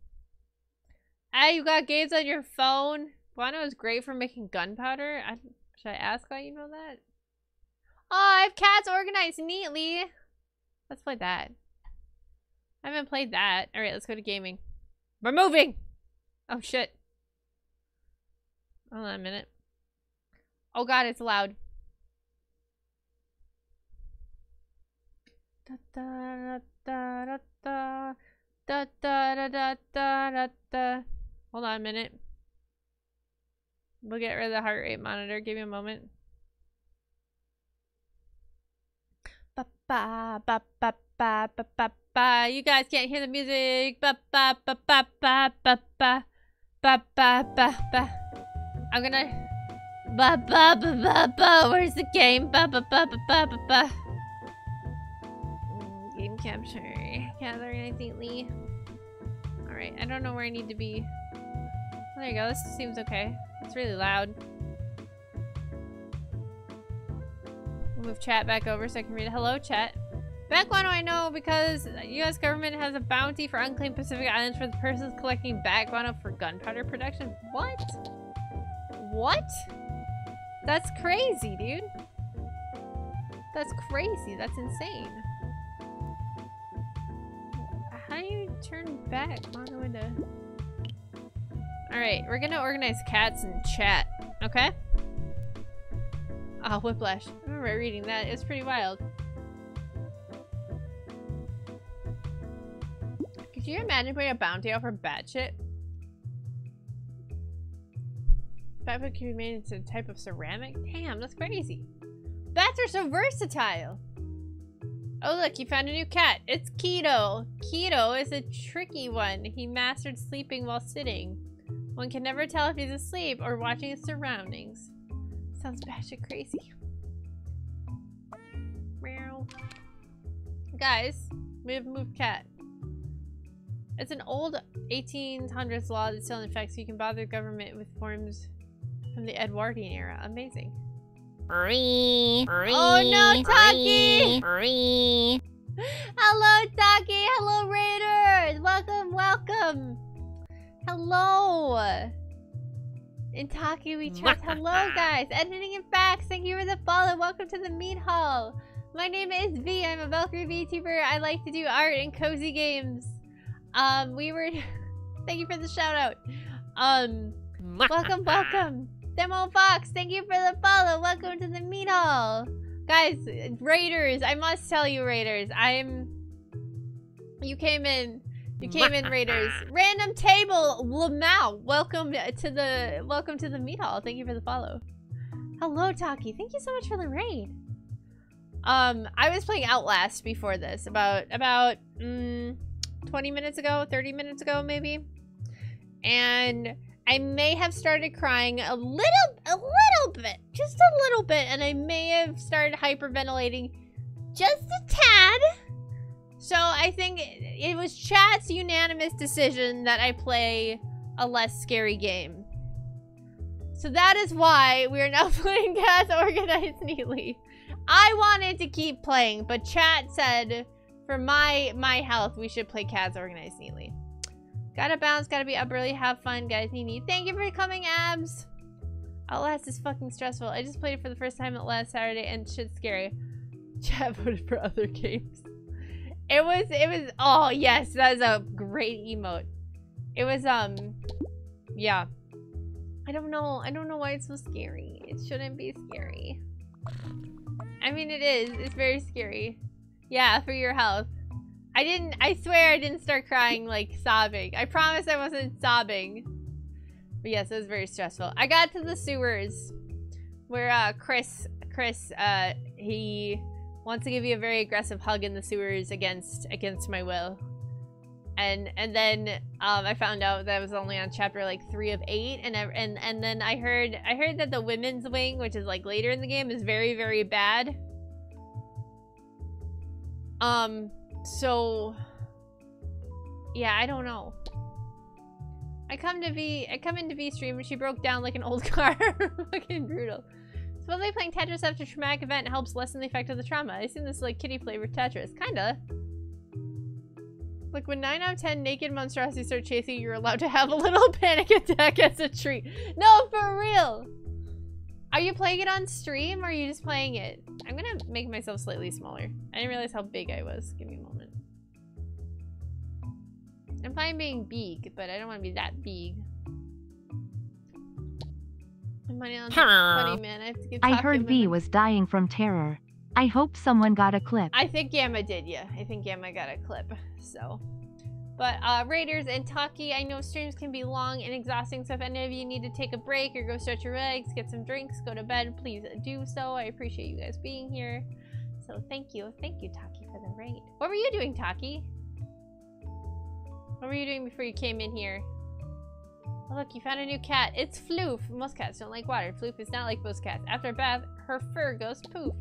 Hey, you got games on your phone? Guano is great for making gunpowder. I, should I ask why you know that? Oh, I have Cats Organized Neatly. Let's play that. I haven't played that. Alright, let's go to gaming. We're moving! Oh, shit. Hold on a minute. Oh god, it's loud. Hold on a minute. We'll get rid of the heart rate monitor. Give me a moment. Ba ba ba ba ba ba ba. You guys can't hear the music. Ba ba ba ba ba ba ba ba ba ba. I'm gonna. Ba ba ba ba ba. Where's the game? Ba ba ba ba ba ba ba. Game capture. Gather anything. All right. I don't know where I need to be. There you go. This seems okay. It's really loud. We'll move chat back over so I can read it. Hello, chat. Back when I know because the U S government has a bounty for unclaimed Pacific Islands for the persons collecting backguano for gunpowder production. What? What? That's crazy, dude. That's crazy. That's insane. How do you turn back? Mono window. Alright, we're gonna organize cats and chat, okay? Ah, oh, Whiplash. I remember reading that. It's pretty wild. Could you imagine putting a bounty out for bad shit? That food can be made into a type of ceramic? Damn, that's crazy. Bats are so versatile! Oh look, you found a new cat. It's Keto. Keto is a tricky one. He mastered sleeping while sitting. One can never tell if he's asleep or watching his surroundings. Sounds batshit crazy. Meow. Guys, we have moved cat. It's an old eighteen hundreds law that's still in effect, so you can bother the government with forms from the Edwardian era. Amazing. Oh no, Taki! Hello, Taki! Hello, Raiders! Welcome, welcome! Hello! In Taki we trust. Hello guys! Editing and facts, thank you for the follow. Welcome to the meat hall. My name is V. I'm a Valkyrie VTuber. I like to do art and cozy games. Um, we were... thank you for the shout out. Um, welcome, welcome. Demo Fox, thank you for the follow. Welcome to the meat hall. Guys, Raiders, I must tell you Raiders, I'm... You came in... You came in, Raiders. Random Table Lamau. Welcome to the welcome to the meat hall. Thank you for the follow. Hello, Taki. Thank you so much for the raid. Um, I was playing Outlast before this, about about mm, twenty minutes ago, thirty minutes ago, maybe. And I may have started crying a little, a little bit, just a little bit, and I may have started hyperventilating, just a tad. So I think it was chat's unanimous decision that I play a less scary game. So that is why we are now playing Cats Organized Neatly. I wanted to keep playing, but chat said for my my health, we should play Cats Organized Neatly. Gotta bounce, gotta be up early, have fun, guys. Nini, thank you for coming, Abs. Outlast is fucking stressful. I just played it for the first time last Saturday and shit's scary. Chat voted for other games. It was, it was, oh yes, that is a great emote. It was, um, yeah. I don't know, I don't know why it's so scary. It shouldn't be scary. I mean, it is, it's very scary. Yeah, for your health. I didn't, I swear I didn't start crying, like, sobbing. I promise I wasn't sobbing. But yes, it was very stressful. I got to the sewers where, uh, Chris, Chris, uh, he... wants to give you a very aggressive hug in the sewers against against my will, and and then um, I found out that I was only on chapter like three of eight, and I, and and then I heard I heard that the women's wing, which is like later in the game, is very very bad. Um, so yeah, I don't know. I come to V, I come into V stream, and she broke down like an old car, fucking brutal. Supposedly playing Tetris after a traumatic event helps lessen the effect of the trauma. I assume this is like kitty flavored Tetris. Kinda. Like when nine out of ten naked monstrosities start chasing you, you're allowed to have a little panic attack as a treat. No, for real! Are you playing it on stream or are you just playing it? I'm gonna make myself slightly smaller. I didn't realize how big I was. Give me a moment. I'm fine being big, but I don't want to be that big. Money on funny man. I, have to I heard V was dying from terror. I hope someone got a clip. I think Gamma did, yeah. I think Gamma got a clip, so. But uh, Raiders and Taki, I know streams can be long and exhausting, so if any of you need to take a break or go stretch your legs, get some drinks, go to bed, please do so. I appreciate you guys being here. So thank you. Thank you, Taki, for the raid. What were you doing, Taki? What were you doing before you came in here? Oh, look, you found a new cat. It's Floof. Most cats don't like water. Floof is not like most cats. After a bath, her fur goes poof.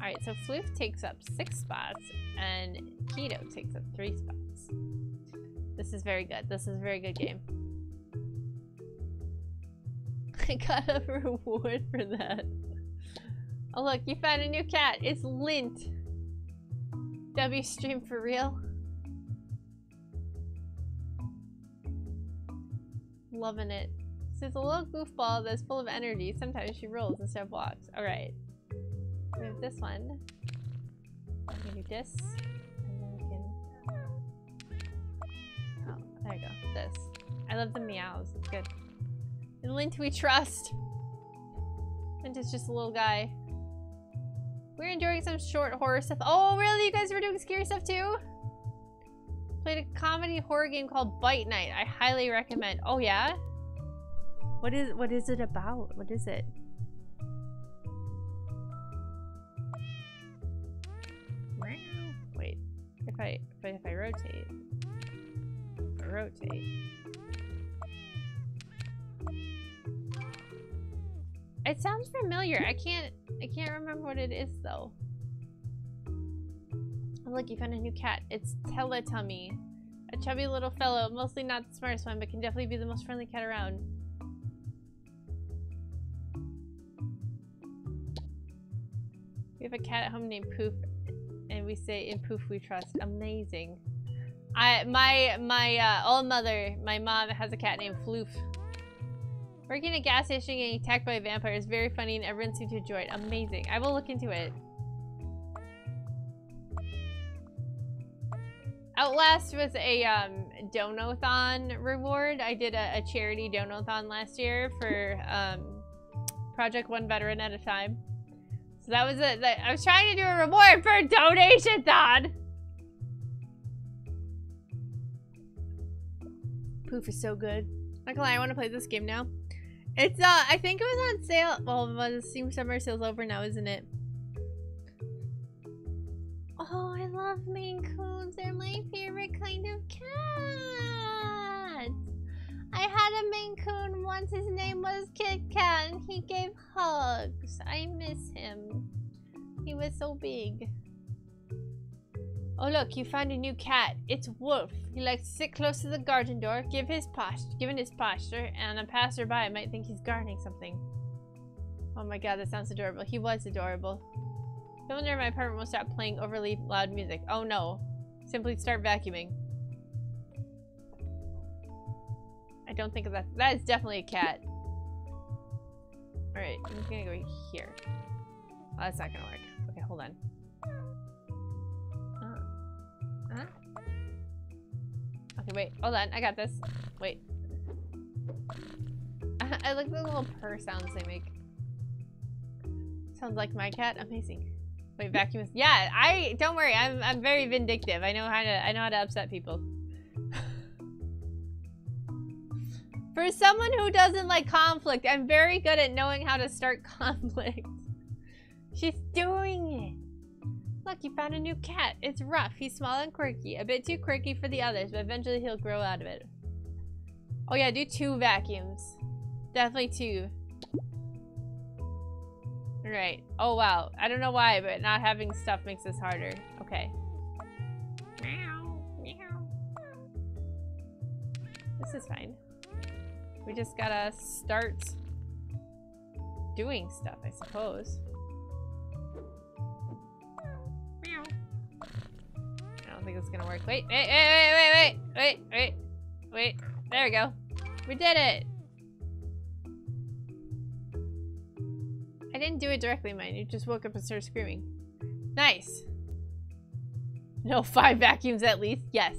Alright, so Floof takes up six spots, and Keto takes up three spots. This is very good. This is a very good game. I got a reward for that. Oh look, you found a new cat. It's Lint. W stream for real. Loving it. She's a little goofball that's full of energy. Sometimes she rolls instead of walks. Alright. We have this one. I'm gonna do this. And then we can. Oh, there you go. This. I love the meows. It's good. And Lint we trust. Lint is just a little guy. We're enjoying some short horror stuff. Oh, really? You guys were doing scary stuff too? Played a comedy horror game called Bite Night. I highly recommend. Oh yeah? What is what is it about? What is it? Wait. If I but if I rotate. If I rotate. It sounds familiar. I can't I can't remember what it is though. Look, you found a new cat. It's Teletummy. A chubby little fellow, mostly not the smartest one, but can definitely be the most friendly cat around. We have a cat at home named Poof, and we say, in Poof we trust. Amazing. I, my, my, uh, old mother, my mom has a cat named Floof. Working at a gas station and getting attacked by a vampire is very funny and everyone seems to enjoy it. Amazing. I will look into it. Outlast was a um, donathon reward. I did a, a charity donathon last year for um, Project One Veteran at a Time. So that was it. I was trying to do a reward for a donation-thon. Poof is so good. Not gonna lie, I want to play this game now. It's uh, I think it was on sale. Well, the Steam Summer Sale's over now, isn't it? Oh, I love Maine Coons. They're my favorite kind of cat. I had a Maine Coon once. His name was Kit Kat, and he gave hugs. I miss him. He was so big. Oh, look, you found a new cat. It's Wolf. He likes to sit close to the garden door, give his posture, given his posture, and a passerby might think he's gardening something. Oh my god, that sounds adorable. He was adorable. Someone near my apartment will stop playing overly loud music. Oh no. Simply start vacuuming. I don't think of that. That is definitely a cat. Alright, I'm just gonna go here. Oh, that's not gonna work. Okay, hold on. Uh, huh? Okay, wait. Hold on. I got this. Wait. I like the little purr sounds they make. Sounds like my cat. Amazing. Wait, vacuum is- yeah, I- don't worry, I'm- I'm very vindictive. I know how to- I know how to upset people. For someone who doesn't like conflict, I'm very good at knowing how to start conflict. She's doing it! Look, you found a new cat. It's Rough. He's small and quirky. A bit too quirky for the others, but eventually he'll grow out of it. Oh yeah, do two vacuums. Definitely two. Right. Oh wow. I don't know why, but not having stuff makes this harder. Okay. Meow. Meow. This is fine. We just gotta start doing stuff, I suppose. Meow. I don't think it's gonna work. Wait, wait, wait, wait, wait, wait, wait, wait. There we go. We did it. I didn't do it directly, mine. You just woke up and started screaming. Nice. No, five vacuums at least. Yes.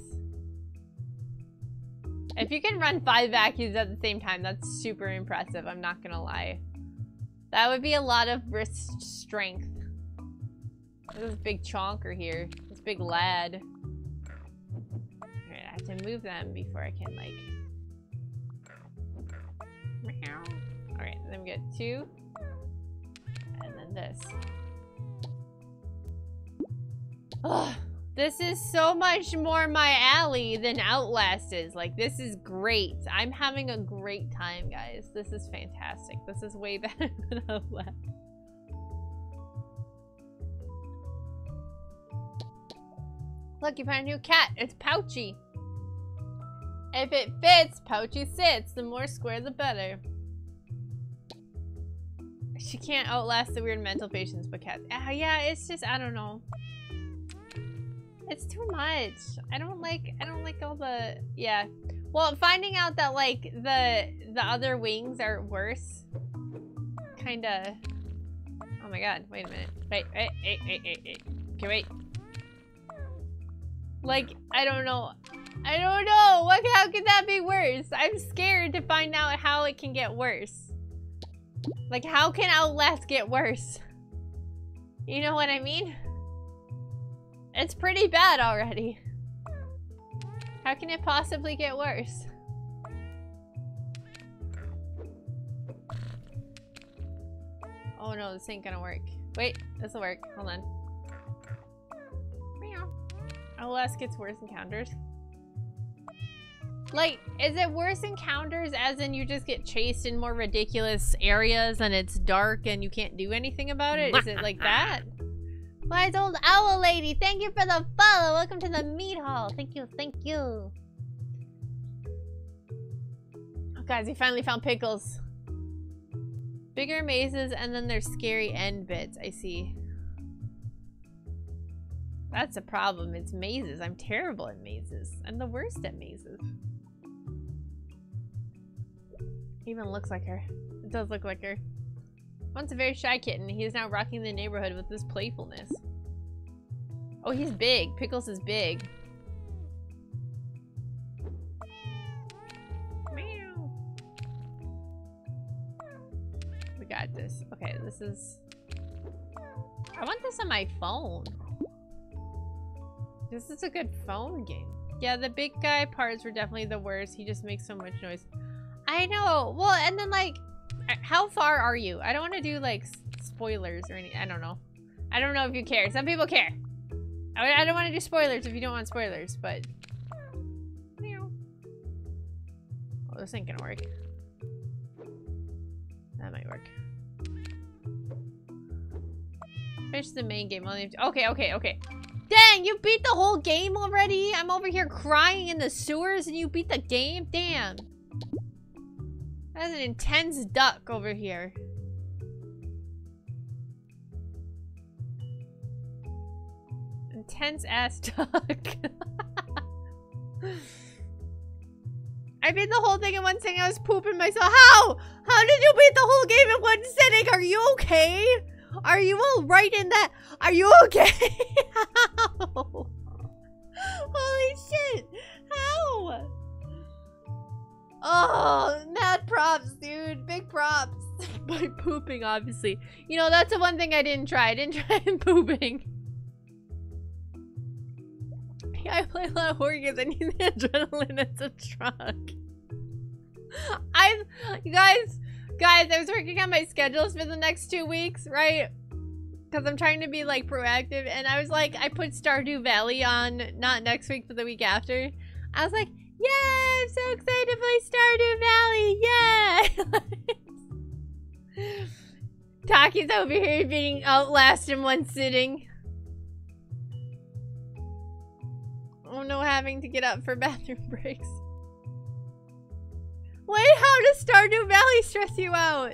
If you can run five vacuums at the same time, that's super impressive. I'm not gonna lie. That would be a lot of wrist strength. There's this big chonker here. This big lad. Alright, I have to move them before I can, like... Alright, then we get two. And then this. Ugh, this is so much more my alley than Outlast is. Like, this is great. I'm having a great time, guys. This is fantastic. This is way better than Outlast. Look, you found a new cat. It's Pouchy. If it fits, Pouchy sits. The more square, the better. She can't outlast the weird mental patients, but cats. Uh, yeah, it's just, I don't know. It's too much. I don't like, I don't like all the, yeah. Well, finding out that, like, the, the other wings are worse. Kinda. Oh my god, wait a minute. Wait, wait, wait, wait, wait, wait. Okay, wait. Like, I don't know. I don't know. What, how could that be worse? I'm scared to find out how it can get worse. Like, how can Outlast get worse? You know what I mean? It's pretty bad already. How can it possibly get worse? Oh no, this ain't gonna work. Wait, this'll work. Hold on. Meow. Outlast gets worse encounters. Like, is it worse encounters as in you just get chased in more ridiculous areas and it's dark and you can't do anything about it? Is it like that? Wise old owl lady, thank you for the follow. Welcome to the meat hall. Thank you, thank you. Oh, guys, we finally found pickles. Bigger mazes and then there's scary end bits. I see. That's a problem. It's mazes. I'm terrible at mazes. I'm the worst at mazes. Even looks like her. It does look like her. Once a very shy kitten, he is now rocking the neighborhood with his playfulness. Oh, he's big. Pickles is big. Meow. We got this. Okay, this is... I want this on my phone. This is a good phone game. Yeah, the big guy parts were definitely the worst. He just makes so much noise. I know. Well, and then, like, how far are you? I don't want to do, like, spoilers or anything. I don't know. I don't know if you care. Some people care. I, I don't want to do spoilers if you don't want spoilers, but... Meow. Oh, this ain't gonna work. That might work. Finish the main game. Okay, okay, okay. Dang, you beat the whole game already? I'm over here crying in the sewers and you beat the game? Damn. That's an intense duck over here. Intense ass duck. I beat the whole thing in one sitting. I was pooping myself. How? How did you beat the whole game in one sitting? Are you okay? Are you all right in that? Are you okay? How? Holy shit! How? Oh, mad props, dude. Big props. By pooping, obviously. You know, that's the one thing I didn't try. I didn't try in pooping. Yeah, I play a lot of horror games. I need the adrenaline as a drug. I'm... You guys... Guys, I was working on my schedules for the next two weeks, right? Because I'm trying to be, like, proactive. And I was like, I put Stardew Valley on, not next week, but the week after. I was like, yeah, I'm so excited to play Stardew Valley. Yeah! Taki's over here being Outlast in one sitting. Oh no, having to get up for bathroom breaks. Wait, how does Stardew Valley stress you out?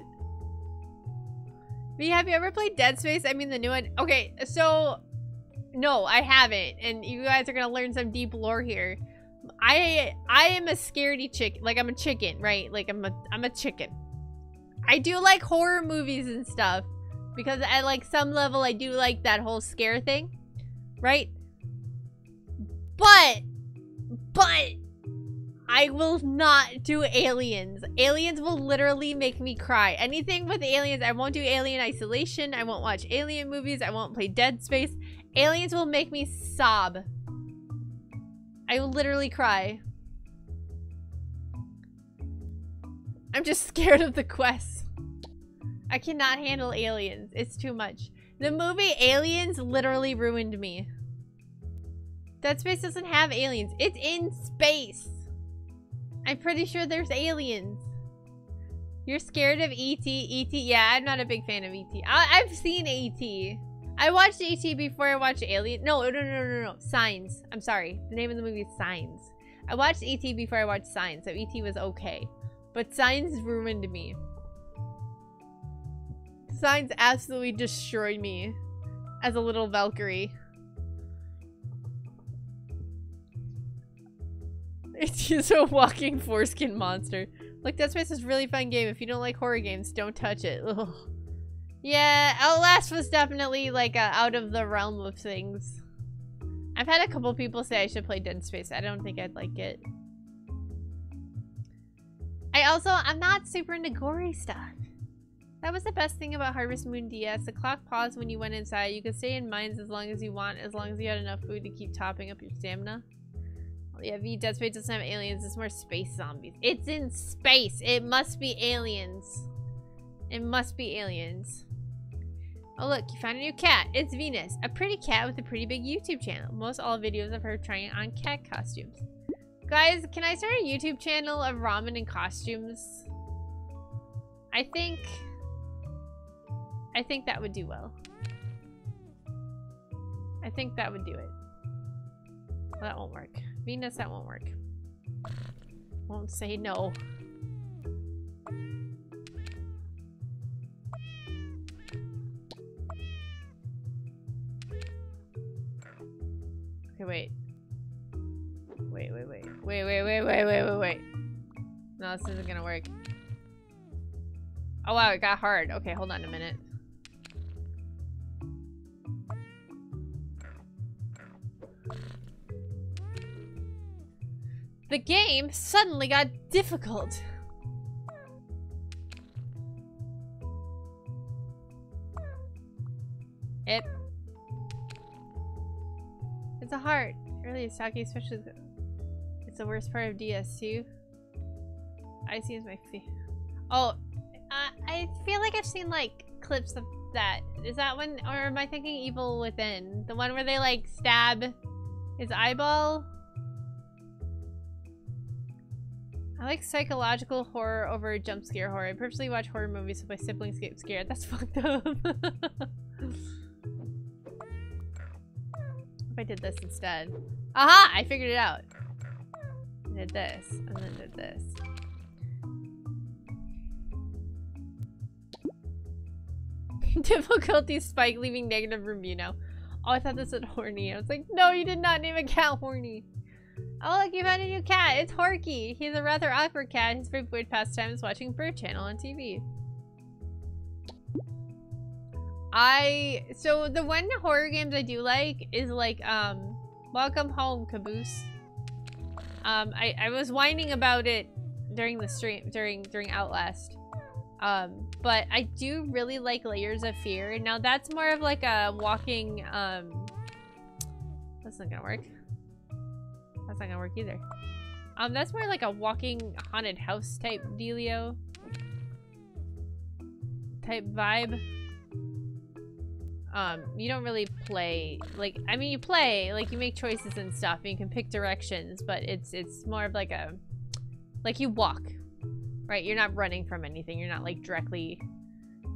V, have you ever played Dead Space? I mean, the new one. Okay, so... No, I haven't. And you guys are gonna learn some deep lore here. I I am a scaredy chick. Like, I'm a chicken, right? Like, I'm a, I'm a chicken. I do like horror movies and stuff. Because at, like, some level, I do like that whole scare thing. Right? But... But... I will not do aliens. Aliens will literally make me cry. Anything with aliens, I won't do Alien Isolation. I won't watch alien movies. I won't play Dead Space. Aliens will make me sob. I will literally cry. I'm just scared of the quest. I cannot handle aliens. It's too much. The movie Aliens literally ruined me. Dead Space doesn't have aliens. It's in space. I'm pretty sure there's aliens. You're scared of E T? E T? Yeah, I'm not a big fan of E T. I I've seen E T. I watched E T before I watched Alien. No, no, no, no, no. Signs. I'm sorry. The name of the movie is Signs. I watched E T before I watched Signs, so E T was okay. But Signs ruined me. Signs absolutely destroyed me as a little Valkyrie. It's just a walking foreskin monster. Look, Dead Space is a really fun game. If you don't like horror games, don't touch it. Ugh. Yeah, Outlast was definitely like a out of the realm of things. I've had a couple people say I should play Dead Space. I don't think I'd like it. I also, I'm not super into gory stuff. That was the best thing about Harvest Moon D S. The clock paused when you went inside. You could stay in mines as long as you want, as long as you had enough food to keep topping up your stamina. Yeah, V Dead Space doesn't have aliens. It's more space zombies. It's in space. It must be aliens. It must be aliens. Oh, look. You found a new cat. It's Venus. A pretty cat with a pretty big YouTube channel. Most all videos of her trying on cat costumes. Guys, can I start a YouTube channel of ramen and costumes? I think... I think that would do well. I think that would do it. Well, that won't work. Venus, that won't work. Won't say no. Okay, wait. Wait, wait, wait. Wait, wait, wait, wait, wait, wait, wait. No, this isn't gonna work. Oh, wow, it got hard. Okay, hold on a minute. The game suddenly got difficult. It. It's a heart. Really, Saki, especially. The, it's the worst part of D S two. I see is my feet. Oh, I, I feel like I've seen like clips of that. Is that one, or am I thinking Evil Within? The one where they like stab his eyeball. I like psychological horror over jump scare horror. I personally watch horror movies so my siblings get scared. That's fucked up. If I did this instead. Aha! I figured it out. I did this, and then did this. Difficulty spike, leaving negative Romino. Oh, I thought this was horny. I was like, no, you did not name a cat horny. Oh, look, you found a new cat. It's Horky. He's a rather awkward cat. His favorite pastime is watching Bird Channel on T V. I... So, the one horror games I do like is, like, um... Welcome Home, Caboose. Um, I, I was whining about it during the stream... During, during Outlast. Um, but I do really like Layers of Fear. Now, that's more of, like, a walking, um... That's not gonna work. That's not gonna work either. Um, that's more like a walking haunted house type dealio. Type vibe. Um, you don't really play, like, I mean you play, like you make choices and stuff and you can pick directions, but it's it's more of like a, like you walk, right? You're not running from anything. You're not like directly,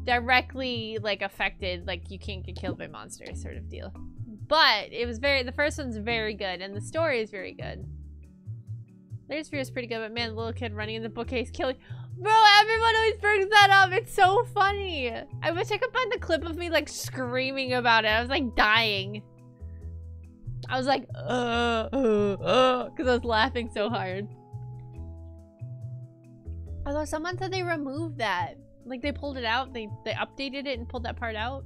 directly like affected, like you can't get killed by monsters sort of deal. But it was very, the first one's very good, and the story is very good. Layers of Fear is pretty good, but man, the little kid running in the bookcase killing. Bro, everyone always brings that up. It's so funny. I wish I could find the clip of me like screaming about it. I was like dying. I was like, uh, uh, uh, because I was laughing so hard. Although someone said they removed that, like they pulled it out, they they updated it and pulled that part out.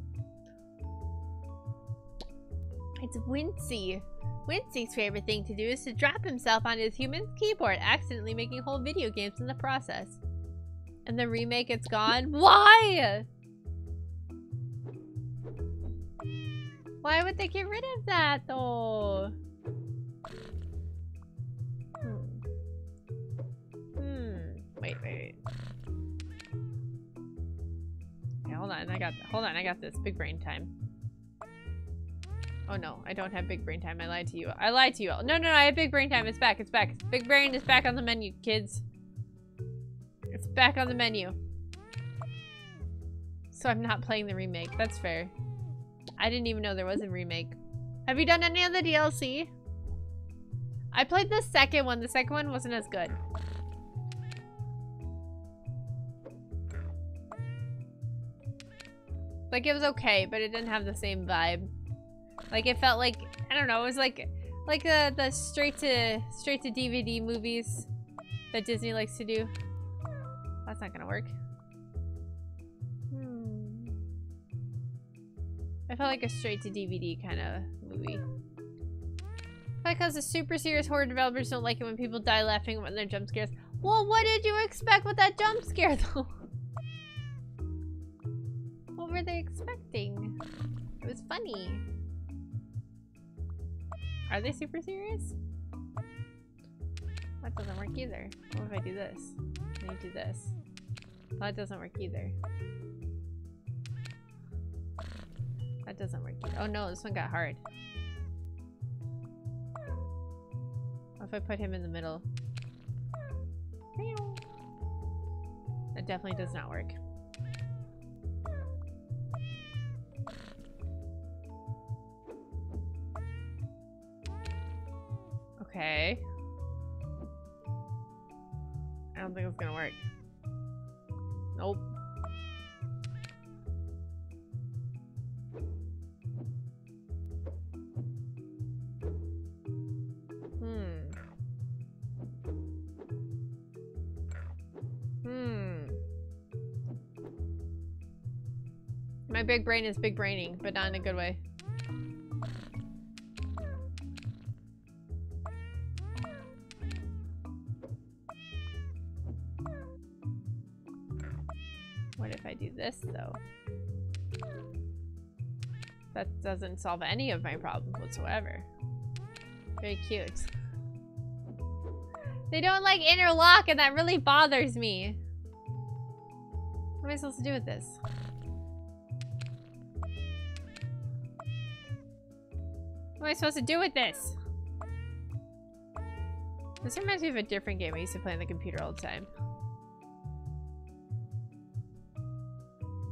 It's Wincy. Wincy's favorite thing to do is to drop himself onto his human keyboard, accidentally making whole video games in the process. And the remake, it's gone. Why? Why would they get rid of that, though? Hmm. Hmm. Wait, wait, wait. Okay, hold on, I got. Hold on, I got this. Big brain time. Oh no, I don't have big brain time. I lied to you. I lied to you. No, no, no, I have big brain time. It's back. It's back. Big brain is back on the menu, kids. It's back on the menu. So I'm not playing the remake. That's fair. I didn't even know there was a remake. Have you done any of the D L C? I played the second one. The second one wasn't as good. Like, it was okay, but it didn't have the same vibe. Like, it felt like, I don't know, it was like like the, the straight to straight to D V D movies that Disney likes to do. That's not gonna work. Hmm. I felt like a straight to D V D kind of movie. Because the super serious horror developers don't like it when people die laughing when they're jump scares. Well, what did you expect with that jump scare though? What were they expecting? It was funny. Are they super serious? That doesn't work either. What if I do this? I do this. Well, that doesn't work either. That doesn't work either. Oh no, this one got hard. What if I put him in the middle? That definitely does not work. Okay. I don't think it's gonna work. Nope. Hmm. Hmm. My big brain is big braining, but not in a good way. This though, that doesn't solve any of my problems whatsoever. Very cute. They don't like interlock, and that really bothers me. What am I supposed to do with this? What am I supposed to do with this? This reminds me of a different game I used to play on the computer all the time.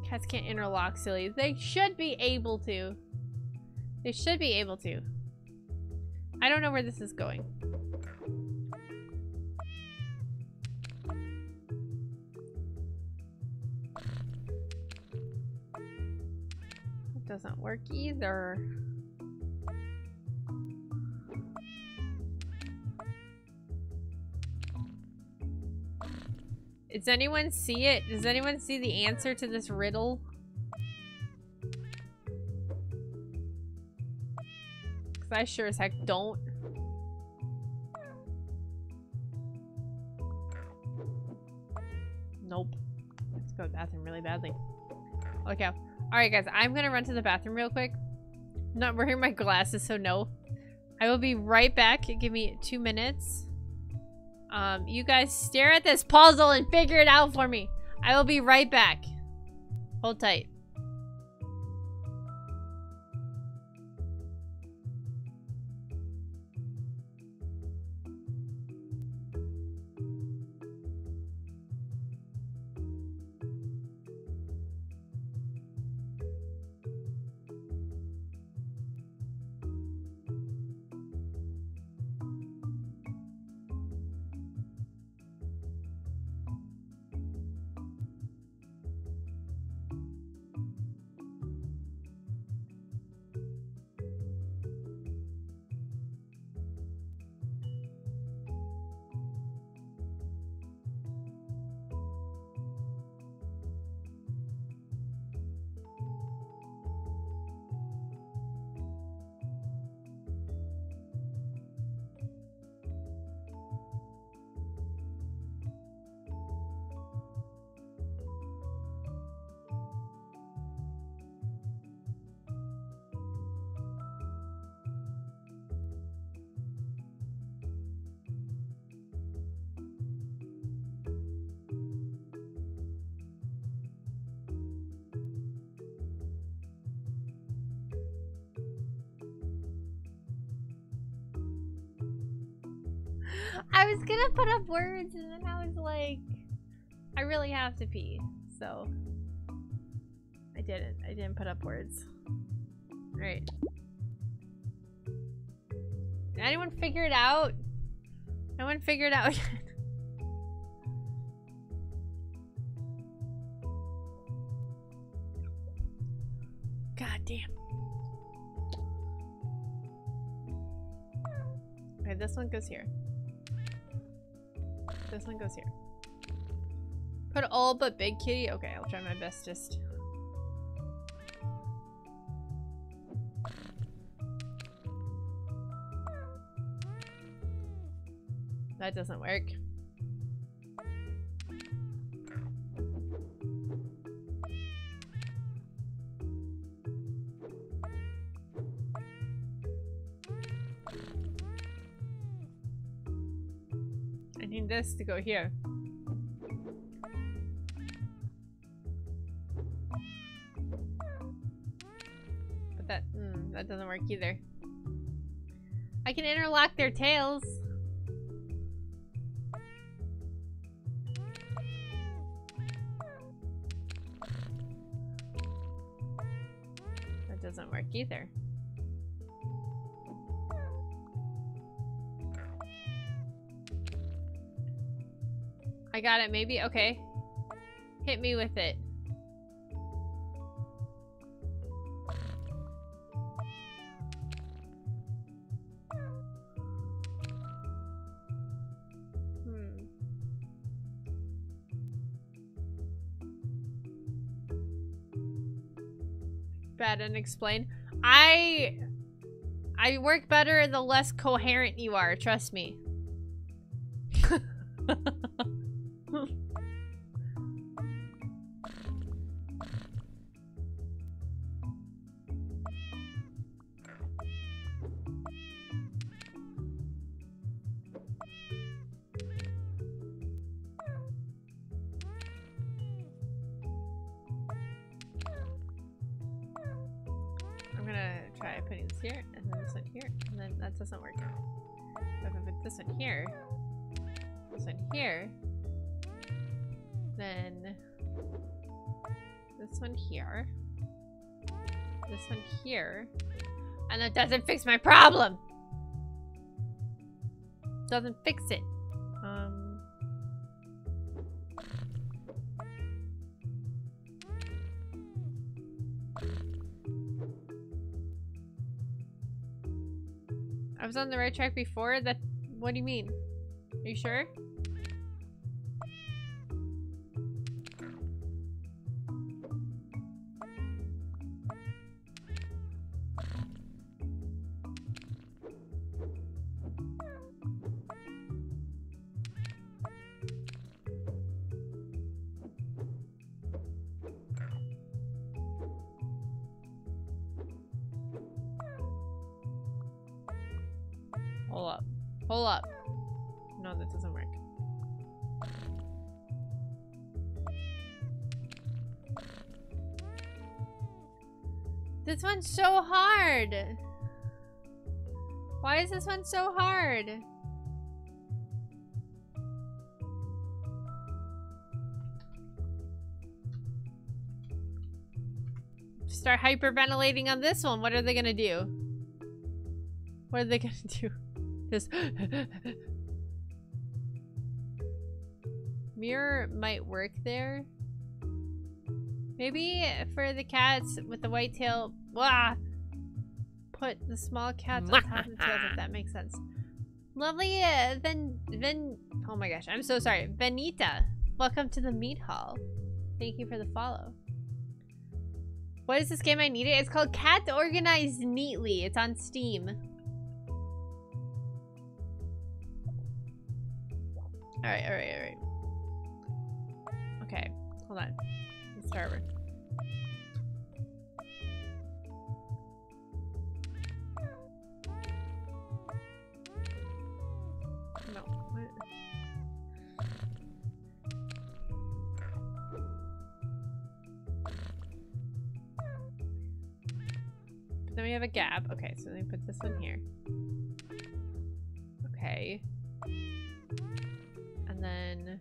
Cats can't interlock, silly. They should be able to. They should be able to. I don't know where this is going. It doesn't work either. Does anyone see it? Does anyone see the answer to this riddle? Because I sure as heck don't. Nope. I have to go to the bathroom really badly. Okay. Alright guys, I'm going to run to the bathroom real quick. I'm not wearing my glasses, so no. I will be right back. Give me two minutes. Um, you guys stare at this puzzle and figure it out for me. I will be right back. Hold tight. I was gonna put up words and then I was like, I really have to pee, so I didn't. I didn't put up words. All right. Did anyone figure it out? No one figured it out yet. God damn. Okay, this one goes here. This one goes here. Put all but big kitty? Okay, I'll try my best just... That doesn't work. I need this to go here. But that, mm, that doesn't work either. I can interlock their tails. Doesn't work either. I got it, maybe? Okay. Hit me with it. And explain. I I work better the less coherent you are, trust me. Doesn't work out. So if I put this one here, this one here, then this one here, this one here, and that doesn't fix my problem. Doesn't fix it. Um, I was on the right track before? That, what do you mean? Are you sure? So hard. Why is this one so hard? Start hyperventilating on this one. What are they gonna do? What are they gonna do? Just mirror might work there. Maybe for the cats with the white tail, blah, put the small cats on top of the tails, if that makes sense. Lovely, uh, then, then, oh my gosh, I'm so sorry. Benita, welcome to the meat hall. Thank you for the follow. What is this game I needed? It's called Cats Organized Neatly. It's on Steam. All right, all right, all right. Okay, hold on. Server. No. What? But then we have a gap. Okay, so let me put this one here. Okay. then...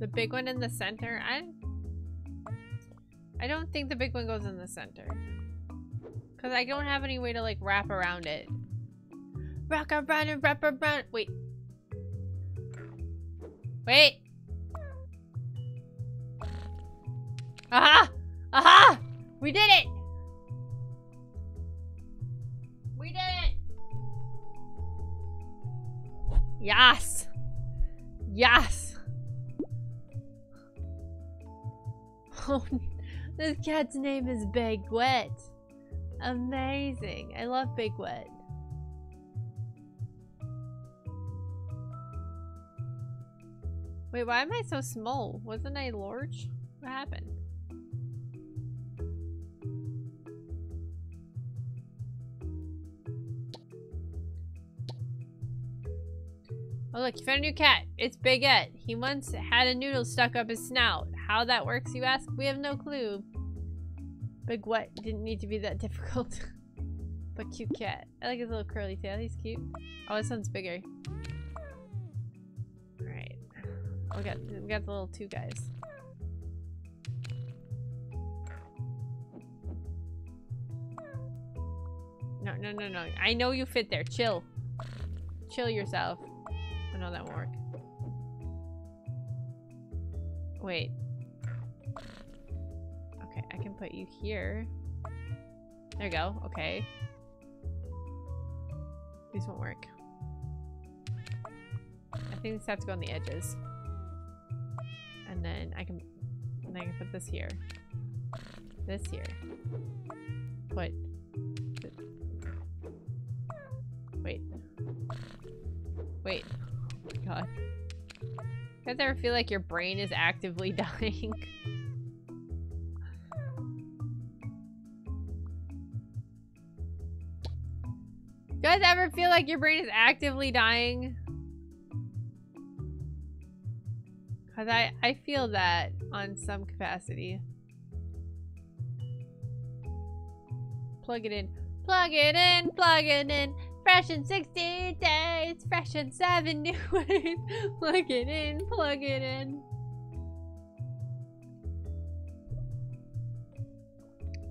the big one in the center? I, I don't think the big one goes in the center. Because I don't have any way to, like, wrap around it. Rock around and wrap around. Wait. Wait. Aha! Aha! We did it! We did it! Yes! Yes! Oh, this cat's name is Big Wet. Amazing. I love Big Wet. Wait, why am I so small? Wasn't I large? What happened? Oh look, you found a new cat. It's Bigette. He once had a noodle stuck up his snout. How that works, you ask? We have no clue. Big Wet didn't need to be that difficult. But cute cat. I like his little curly tail. He's cute. Oh, this one's bigger. Alright. We got, we got the little two guys. No, no, no, no. I know you fit there. Chill. Chill yourself. No, that won't work. Wait. Okay, I can put you here. There you go. Okay. These won't work. I think these have to go on the edges. And then I can, and I can put this here. This here. Put. Wait. Wait. God. Does that ever feel like your brain is actively dying? Does that ever feel like your brain is actively dying? Because I, I feel that on some capacity. Plug it in. Plug it in! Plug it in! Fresh in sixty days, fresh in seven new ways. Plug it in, plug it in.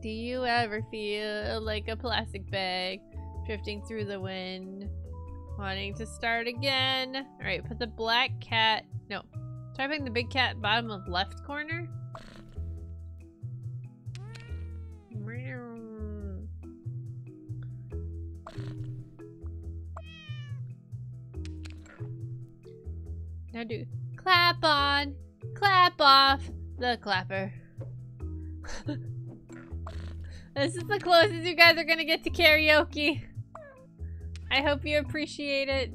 Do you ever feel like a plastic bag drifting through the wind, wanting to start again? All right, put the black cat. No, try putting the big cat bottom of left corner. Now do clap on, clap off the clapper. This is the closest you guys are gonna get to karaoke. I hope you appreciate it.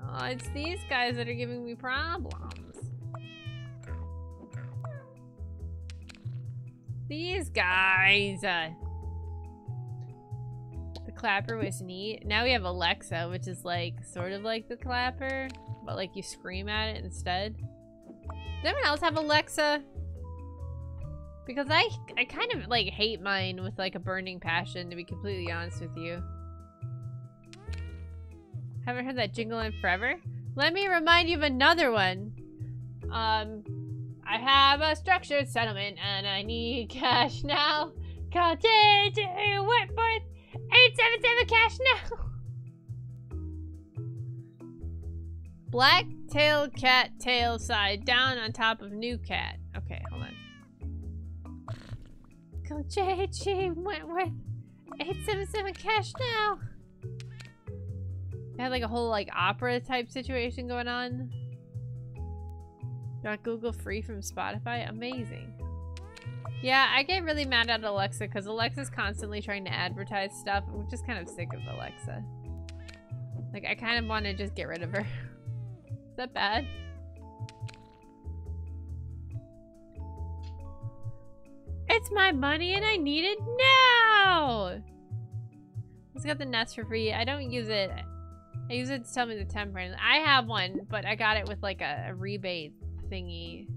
Oh, it's these guys that are giving me problems. These guys. Uh, the clapper was neat. Now we have Alexa, which is like sort of like the clapper, but like you scream at it instead. Does anyone else have Alexa? Because I I kind of like hate mine with like a burning passion, to be completely honest with you. Haven't heard that jingle in forever. Let me remind you of another one. Um. I have a structured settlement and I need cash now. Call J J Whitworth eight seven seven cash now. Black tail cat tail side down on top of new cat. Okay, hold on. Call J J Whitworth eight seven seven cash now. They had like a whole like opera type situation going on. Got Google free from Spotify? Amazing. Yeah, I get really mad at Alexa because Alexa's constantly trying to advertise stuff. I'm just kind of sick of Alexa. Like, I kind of want to just get rid of her. Is that bad? It's my money and I need it now! I just got the Nest for free. I don't use it. I use it to tell me the temperance. I have one, but I got it with like a, a rebate thingy.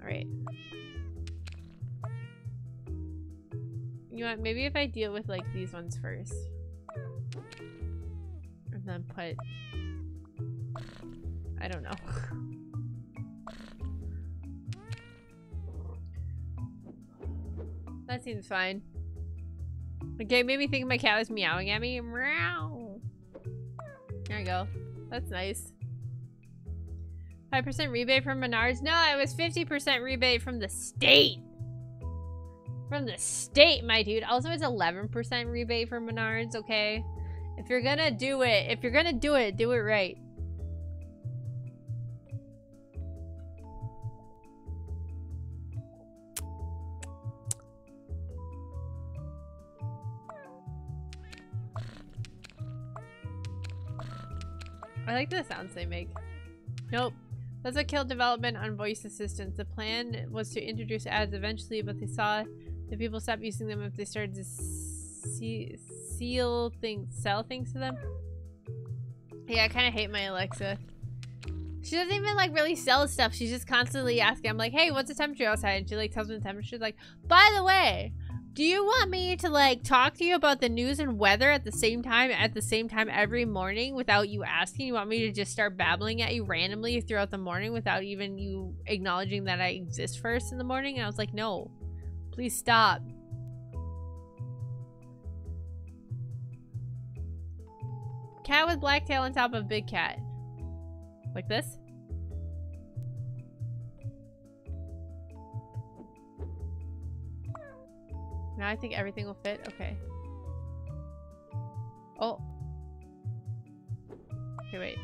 Alright. You know what, maybe if I deal with like these ones first. And then put... I don't know. That seems fine. Okay, made me think my cat was meowing at me. Meow. There we go. That's nice. five percent rebate from Menards? No, it was fifty percent rebate from the state. From the state, my dude. Also, it's eleven percent rebate from Menards, okay? If you're gonna do it, if you're gonna do it, do it right. I like the sounds they make. Nope. That's what killed development on voice assistants. The plan was to introduce ads eventually, but they saw that people stopped using them if they started to see, seal things, sell things to them. Yeah, I kind of hate my Alexa. She doesn't even like really sell stuff. She's just constantly asking. I'm like, hey, what's the temperature outside? And she like tells me the temperature. She's like, by the way, do you want me to like talk to you about the news and weather at the same time at the same time every morning without you asking? You want me to just start babbling at you randomly throughout the morning without even you acknowledging that I exist first in the morning? And I was like, no, please stop. Cat with black tail on top of big cat. Like this? Now I think everything will fit. Okay. Oh. Okay, wait.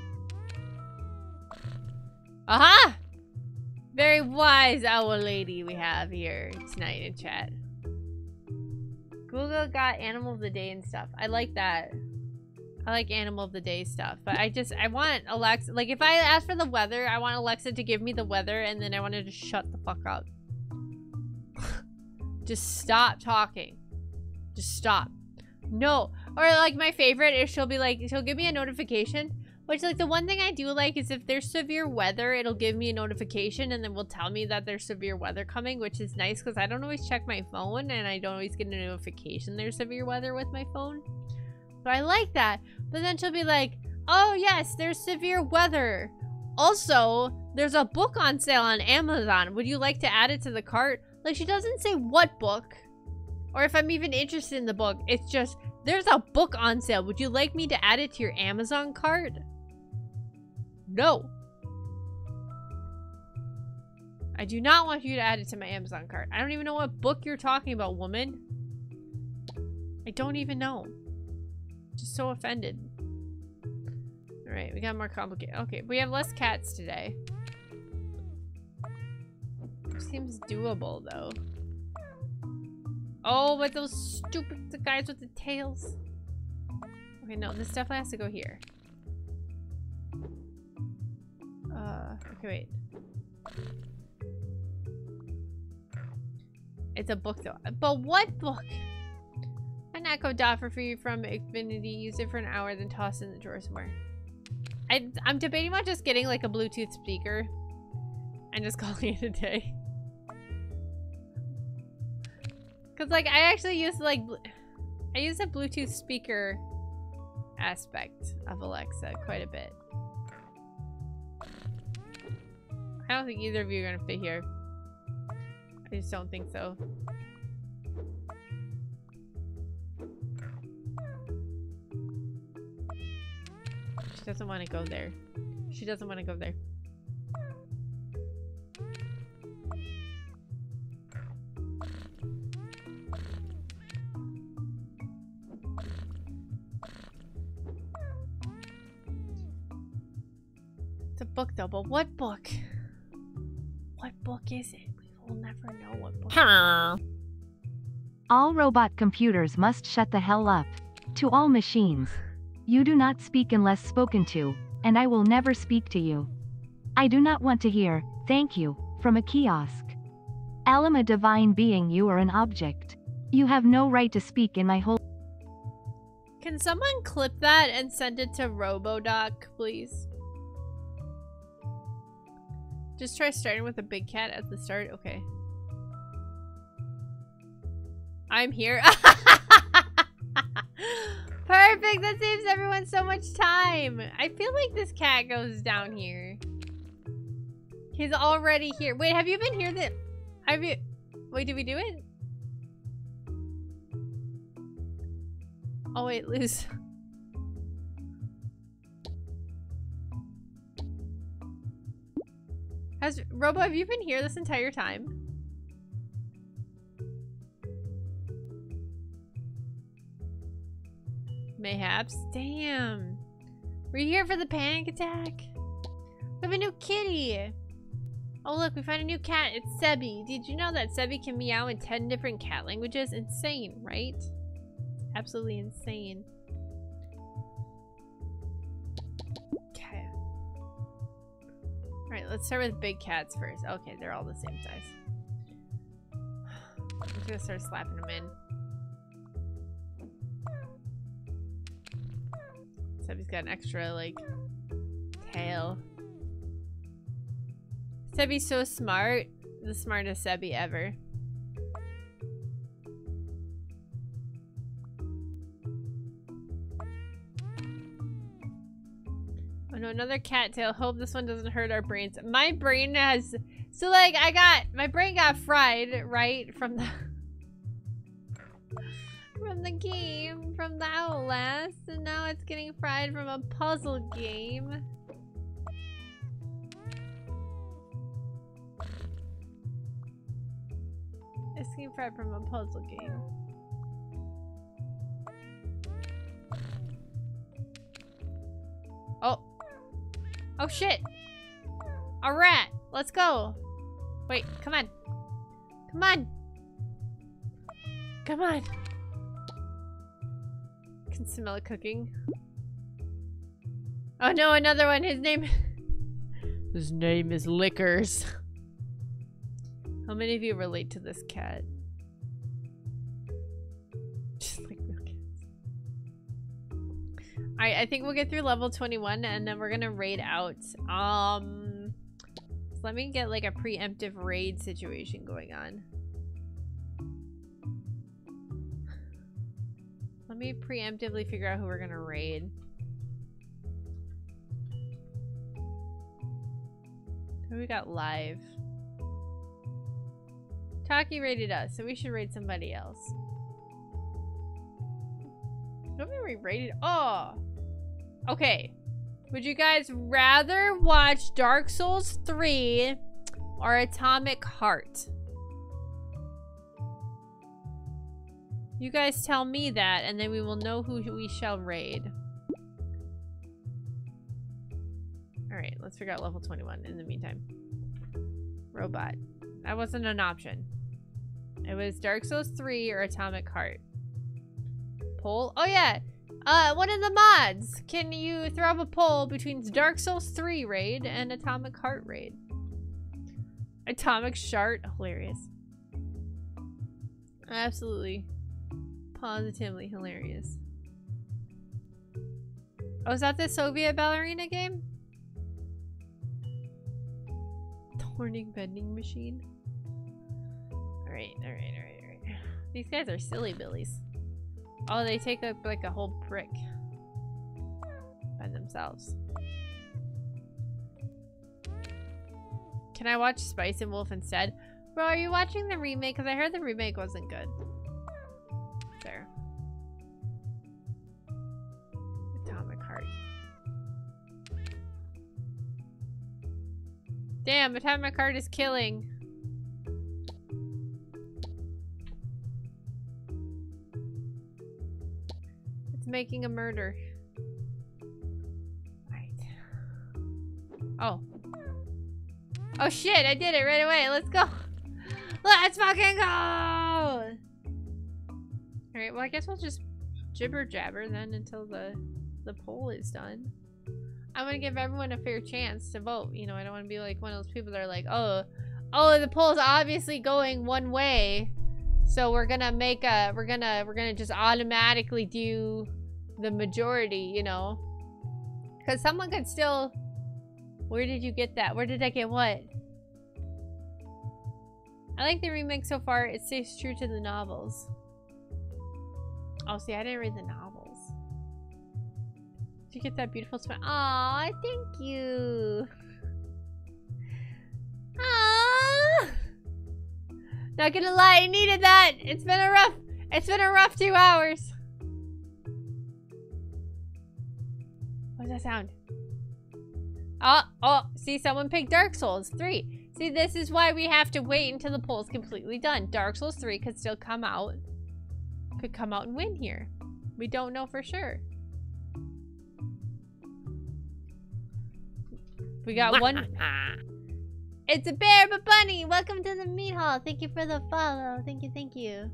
Aha! Very wise owl lady we have here tonight in chat. Google got animal of the day and stuff. I like that. I like animal of the day stuff. But I just, I want Alexa. Like, if I ask for the weather, I want Alexa to give me the weather and then I want her to shut the fuck up. Just stop talking. Just stop. No. Or like my favorite is she'll be like, she'll give me a notification. Which like the one thing I do like is if there's severe weather, it'll give me a notification and then will tell me that there's severe weather coming. Which is nice because I don't always check my phone and I don't always get a notification there's severe weather with my phone. So I like that. But then she'll be like, oh yes, there's severe weather. Also, there's a book on sale on Amazon. Would you like to add it to the cart? Like, she doesn't say what book, or if I'm even interested in the book. It's just, there's a book on sale. Would you like me to add it to your Amazon cart? No. I do not want you to add it to my Amazon cart. I don't even know what book you're talking about, woman. I don't even know. Just so offended. All right, we got more complicated. Okay, we have less cats today. Seems doable though. Oh, but those stupid guys with the tails. Okay, no, this definitely has to go here. Uh, okay, wait. It's a book though. But what book? An echo dot for free from Xfinity. Use it for an hour, then toss it in the drawer somewhere. I, I'm debating about just getting like a Bluetooth speaker and just calling it a day. Cause like I actually use like I use a Bluetooth speaker aspect of Alexa quite a bit. I don't think either of you are gonna fit here. I just don't think so. She doesn't want to go there. She doesn't want to go there. Book though, but what book? What book is it? We will never know what book. Huh. All robot computers must shut the hell up. To all machines, you do not speak unless spoken to, and I will never speak to you. I do not want to hear, thank you, from a kiosk. Alum, a divine being, you are an object. You have no right to speak in my whole. Can someone clip that and send it to RoboDoc, please? Just try starting with a big cat at the start. Okay. I'm here. Perfect. That saves everyone so much time. I feel like this cat goes down here. He's already here. Wait, have you been here? That have you? Wait, did we do it? Oh wait, Luz. Has Robo, have you been here this entire time? Mayhaps. Damn. Were you here for the panic attack? We have a new kitty. Oh look, we found a new cat. It's Sebi. Did you know that Sebi can meow in ten different cat languages? Insane, right? Absolutely insane. Alright, let's start with big cats first. Okay, they're all the same size. I'm just gonna start slapping them in. Sebby's got an extra, like, tail. Sebby's so smart. The smartest Sebby ever. No, another cattail. Hope this one doesn't hurt our brains. My brain has... So, like, I got... My brain got fried, right? From the... from the game. From the Outlast. And now it's getting fried from a puzzle game. It's getting fried from a puzzle game. Oh. Oh shit! A rat! Let's go! Wait, come on! Come on! Come on! I can smell it cooking. Oh no, another one! His name... His name is Lickers. How many of you relate to this cat? Just like real cats. Alright, I think we'll get through level twenty-one and then we're gonna raid out. Um, so let me get like a preemptive raid situation going on. Let me preemptively figure out who we're gonna raid. Who we got live? Taki raided us, so we should raid somebody else. Nobody rated. Oh, okay. Would you guys rather watch Dark Souls three or Atomic Heart? You guys tell me that, and then we will know who we shall raid. All right, let's figure out level twenty-one in the meantime. Robot. That wasn't an option. It was Dark Souls three or Atomic Heart. Poll? Oh yeah, uh, one of the mods. Can you throw up a poll between Dark Souls three raid and Atomic Heart raid? Atomic Shart, hilarious. Absolutely, positively hilarious. Oh, is that the Soviet ballerina game? The horny vending machine. All right, all right, all right, all right. These guys are silly billies. Oh, they take up like a whole brick by themselves. Can I watch Spice and Wolf instead? Bro, are you watching the remake? Because I heard the remake wasn't good. There. Atomic Heart. Damn, Atomic Heart is killing. Making a murder. Right. Oh. Oh shit, I did it right away. Let's go. Let's fucking go. Alright, well I guess we'll just jibber jabber then until the the poll is done. I want to give everyone a fair chance to vote. You know, I don't want to be like one of those people that are like, oh, oh, the poll's obviously going one way. So we're gonna make a, we're gonna, we're gonna just automatically do the majority, you know. Because someone could still... Where did you get that? Where did I get what? I like the remake so far. It stays true to the novels. Oh, see, I didn't read the novels. Did you get that beautiful smile? Aw, thank you. Aww. Not gonna lie, I needed that. It's been a rough, it's been a rough two hours. What's that sound? Oh, oh, see, someone picked Dark Souls three. See, this is why we have to wait until the poll's completely done. Dark Souls three could still come out. Could come out and win here. We don't know for sure. We got one. It's a bear, but bunny. Welcome to the meat hall. Thank you for the follow. Thank you, thank you.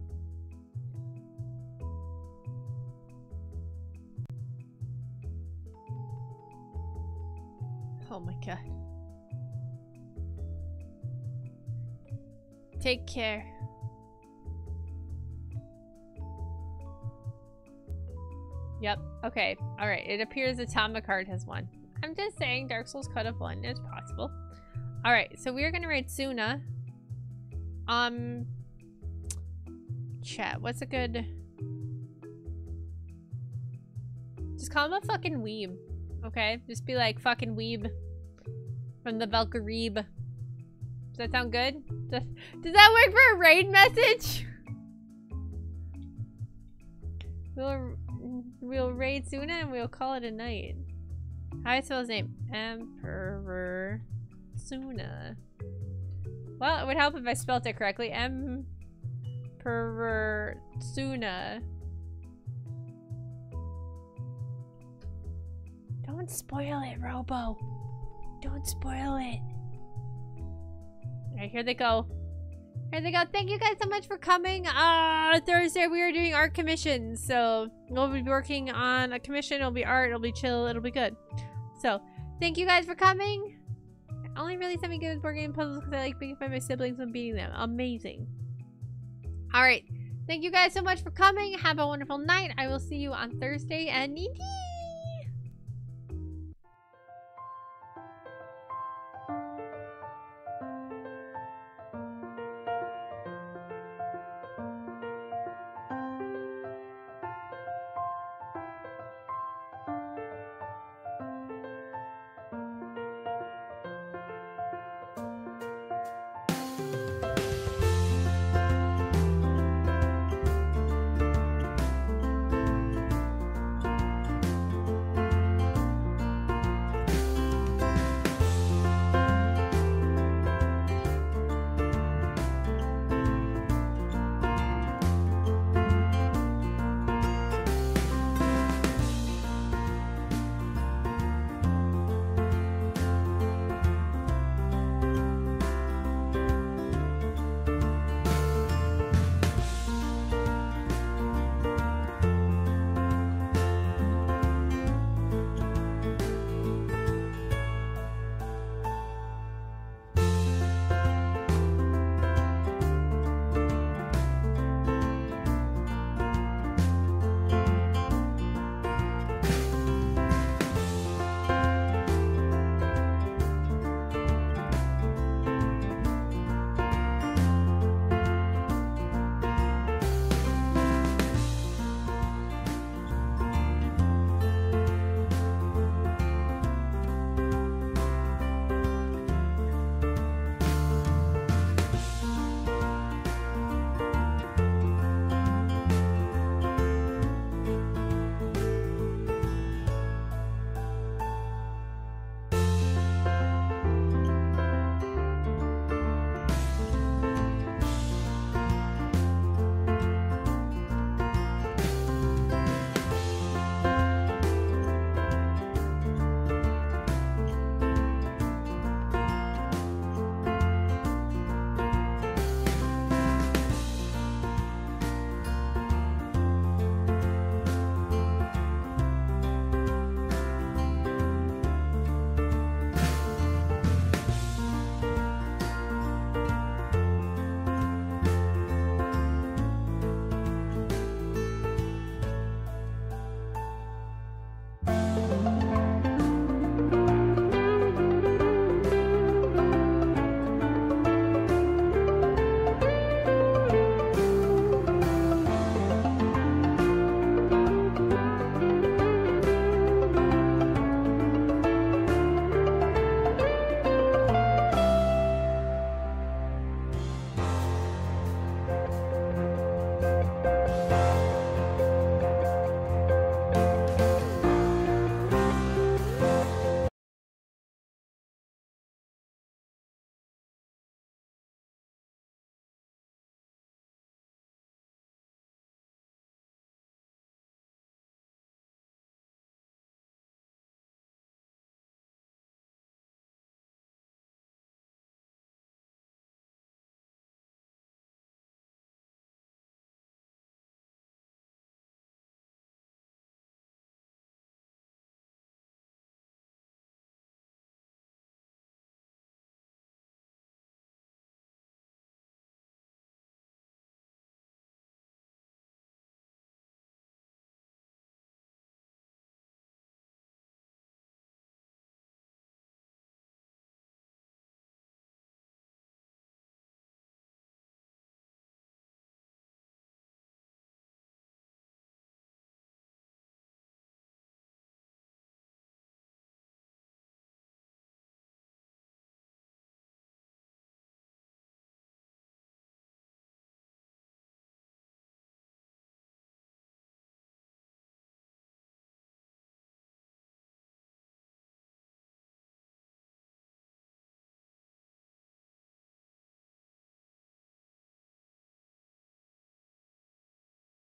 Oh my god. Take care. Yep. Okay. All right. It appears Atomic Heart has won. I'm just saying Dark Souls could have won. It's possible. All right. So we're gonna rate Suna. Um. Chat. What's a good? Just call him a fucking weeb. Okay. Just be like fucking weeb from the Valkyrie. Does that sound good? Does, does that work for a raid message? We'll. We'll raid Suna and we'll call it a night. How do I spell his name? Emperor Suna. Well, it would help if I spelt it correctly. Emperor Suna. Don't spoil it, Robo. Don't spoil it. Alright, here they go. Here they go. Thank you guys so much for coming. Uh, Thursday we are doing art commissions. So we'll be working on a commission. It'll be art. It'll be chill. It'll be good. So thank you guys for coming. I only really sent me good with board game puzzles because I like being by my siblings and beating them. Amazing. All right. Thank you guys so much for coming. Have a wonderful night. I will see you on Thursday. And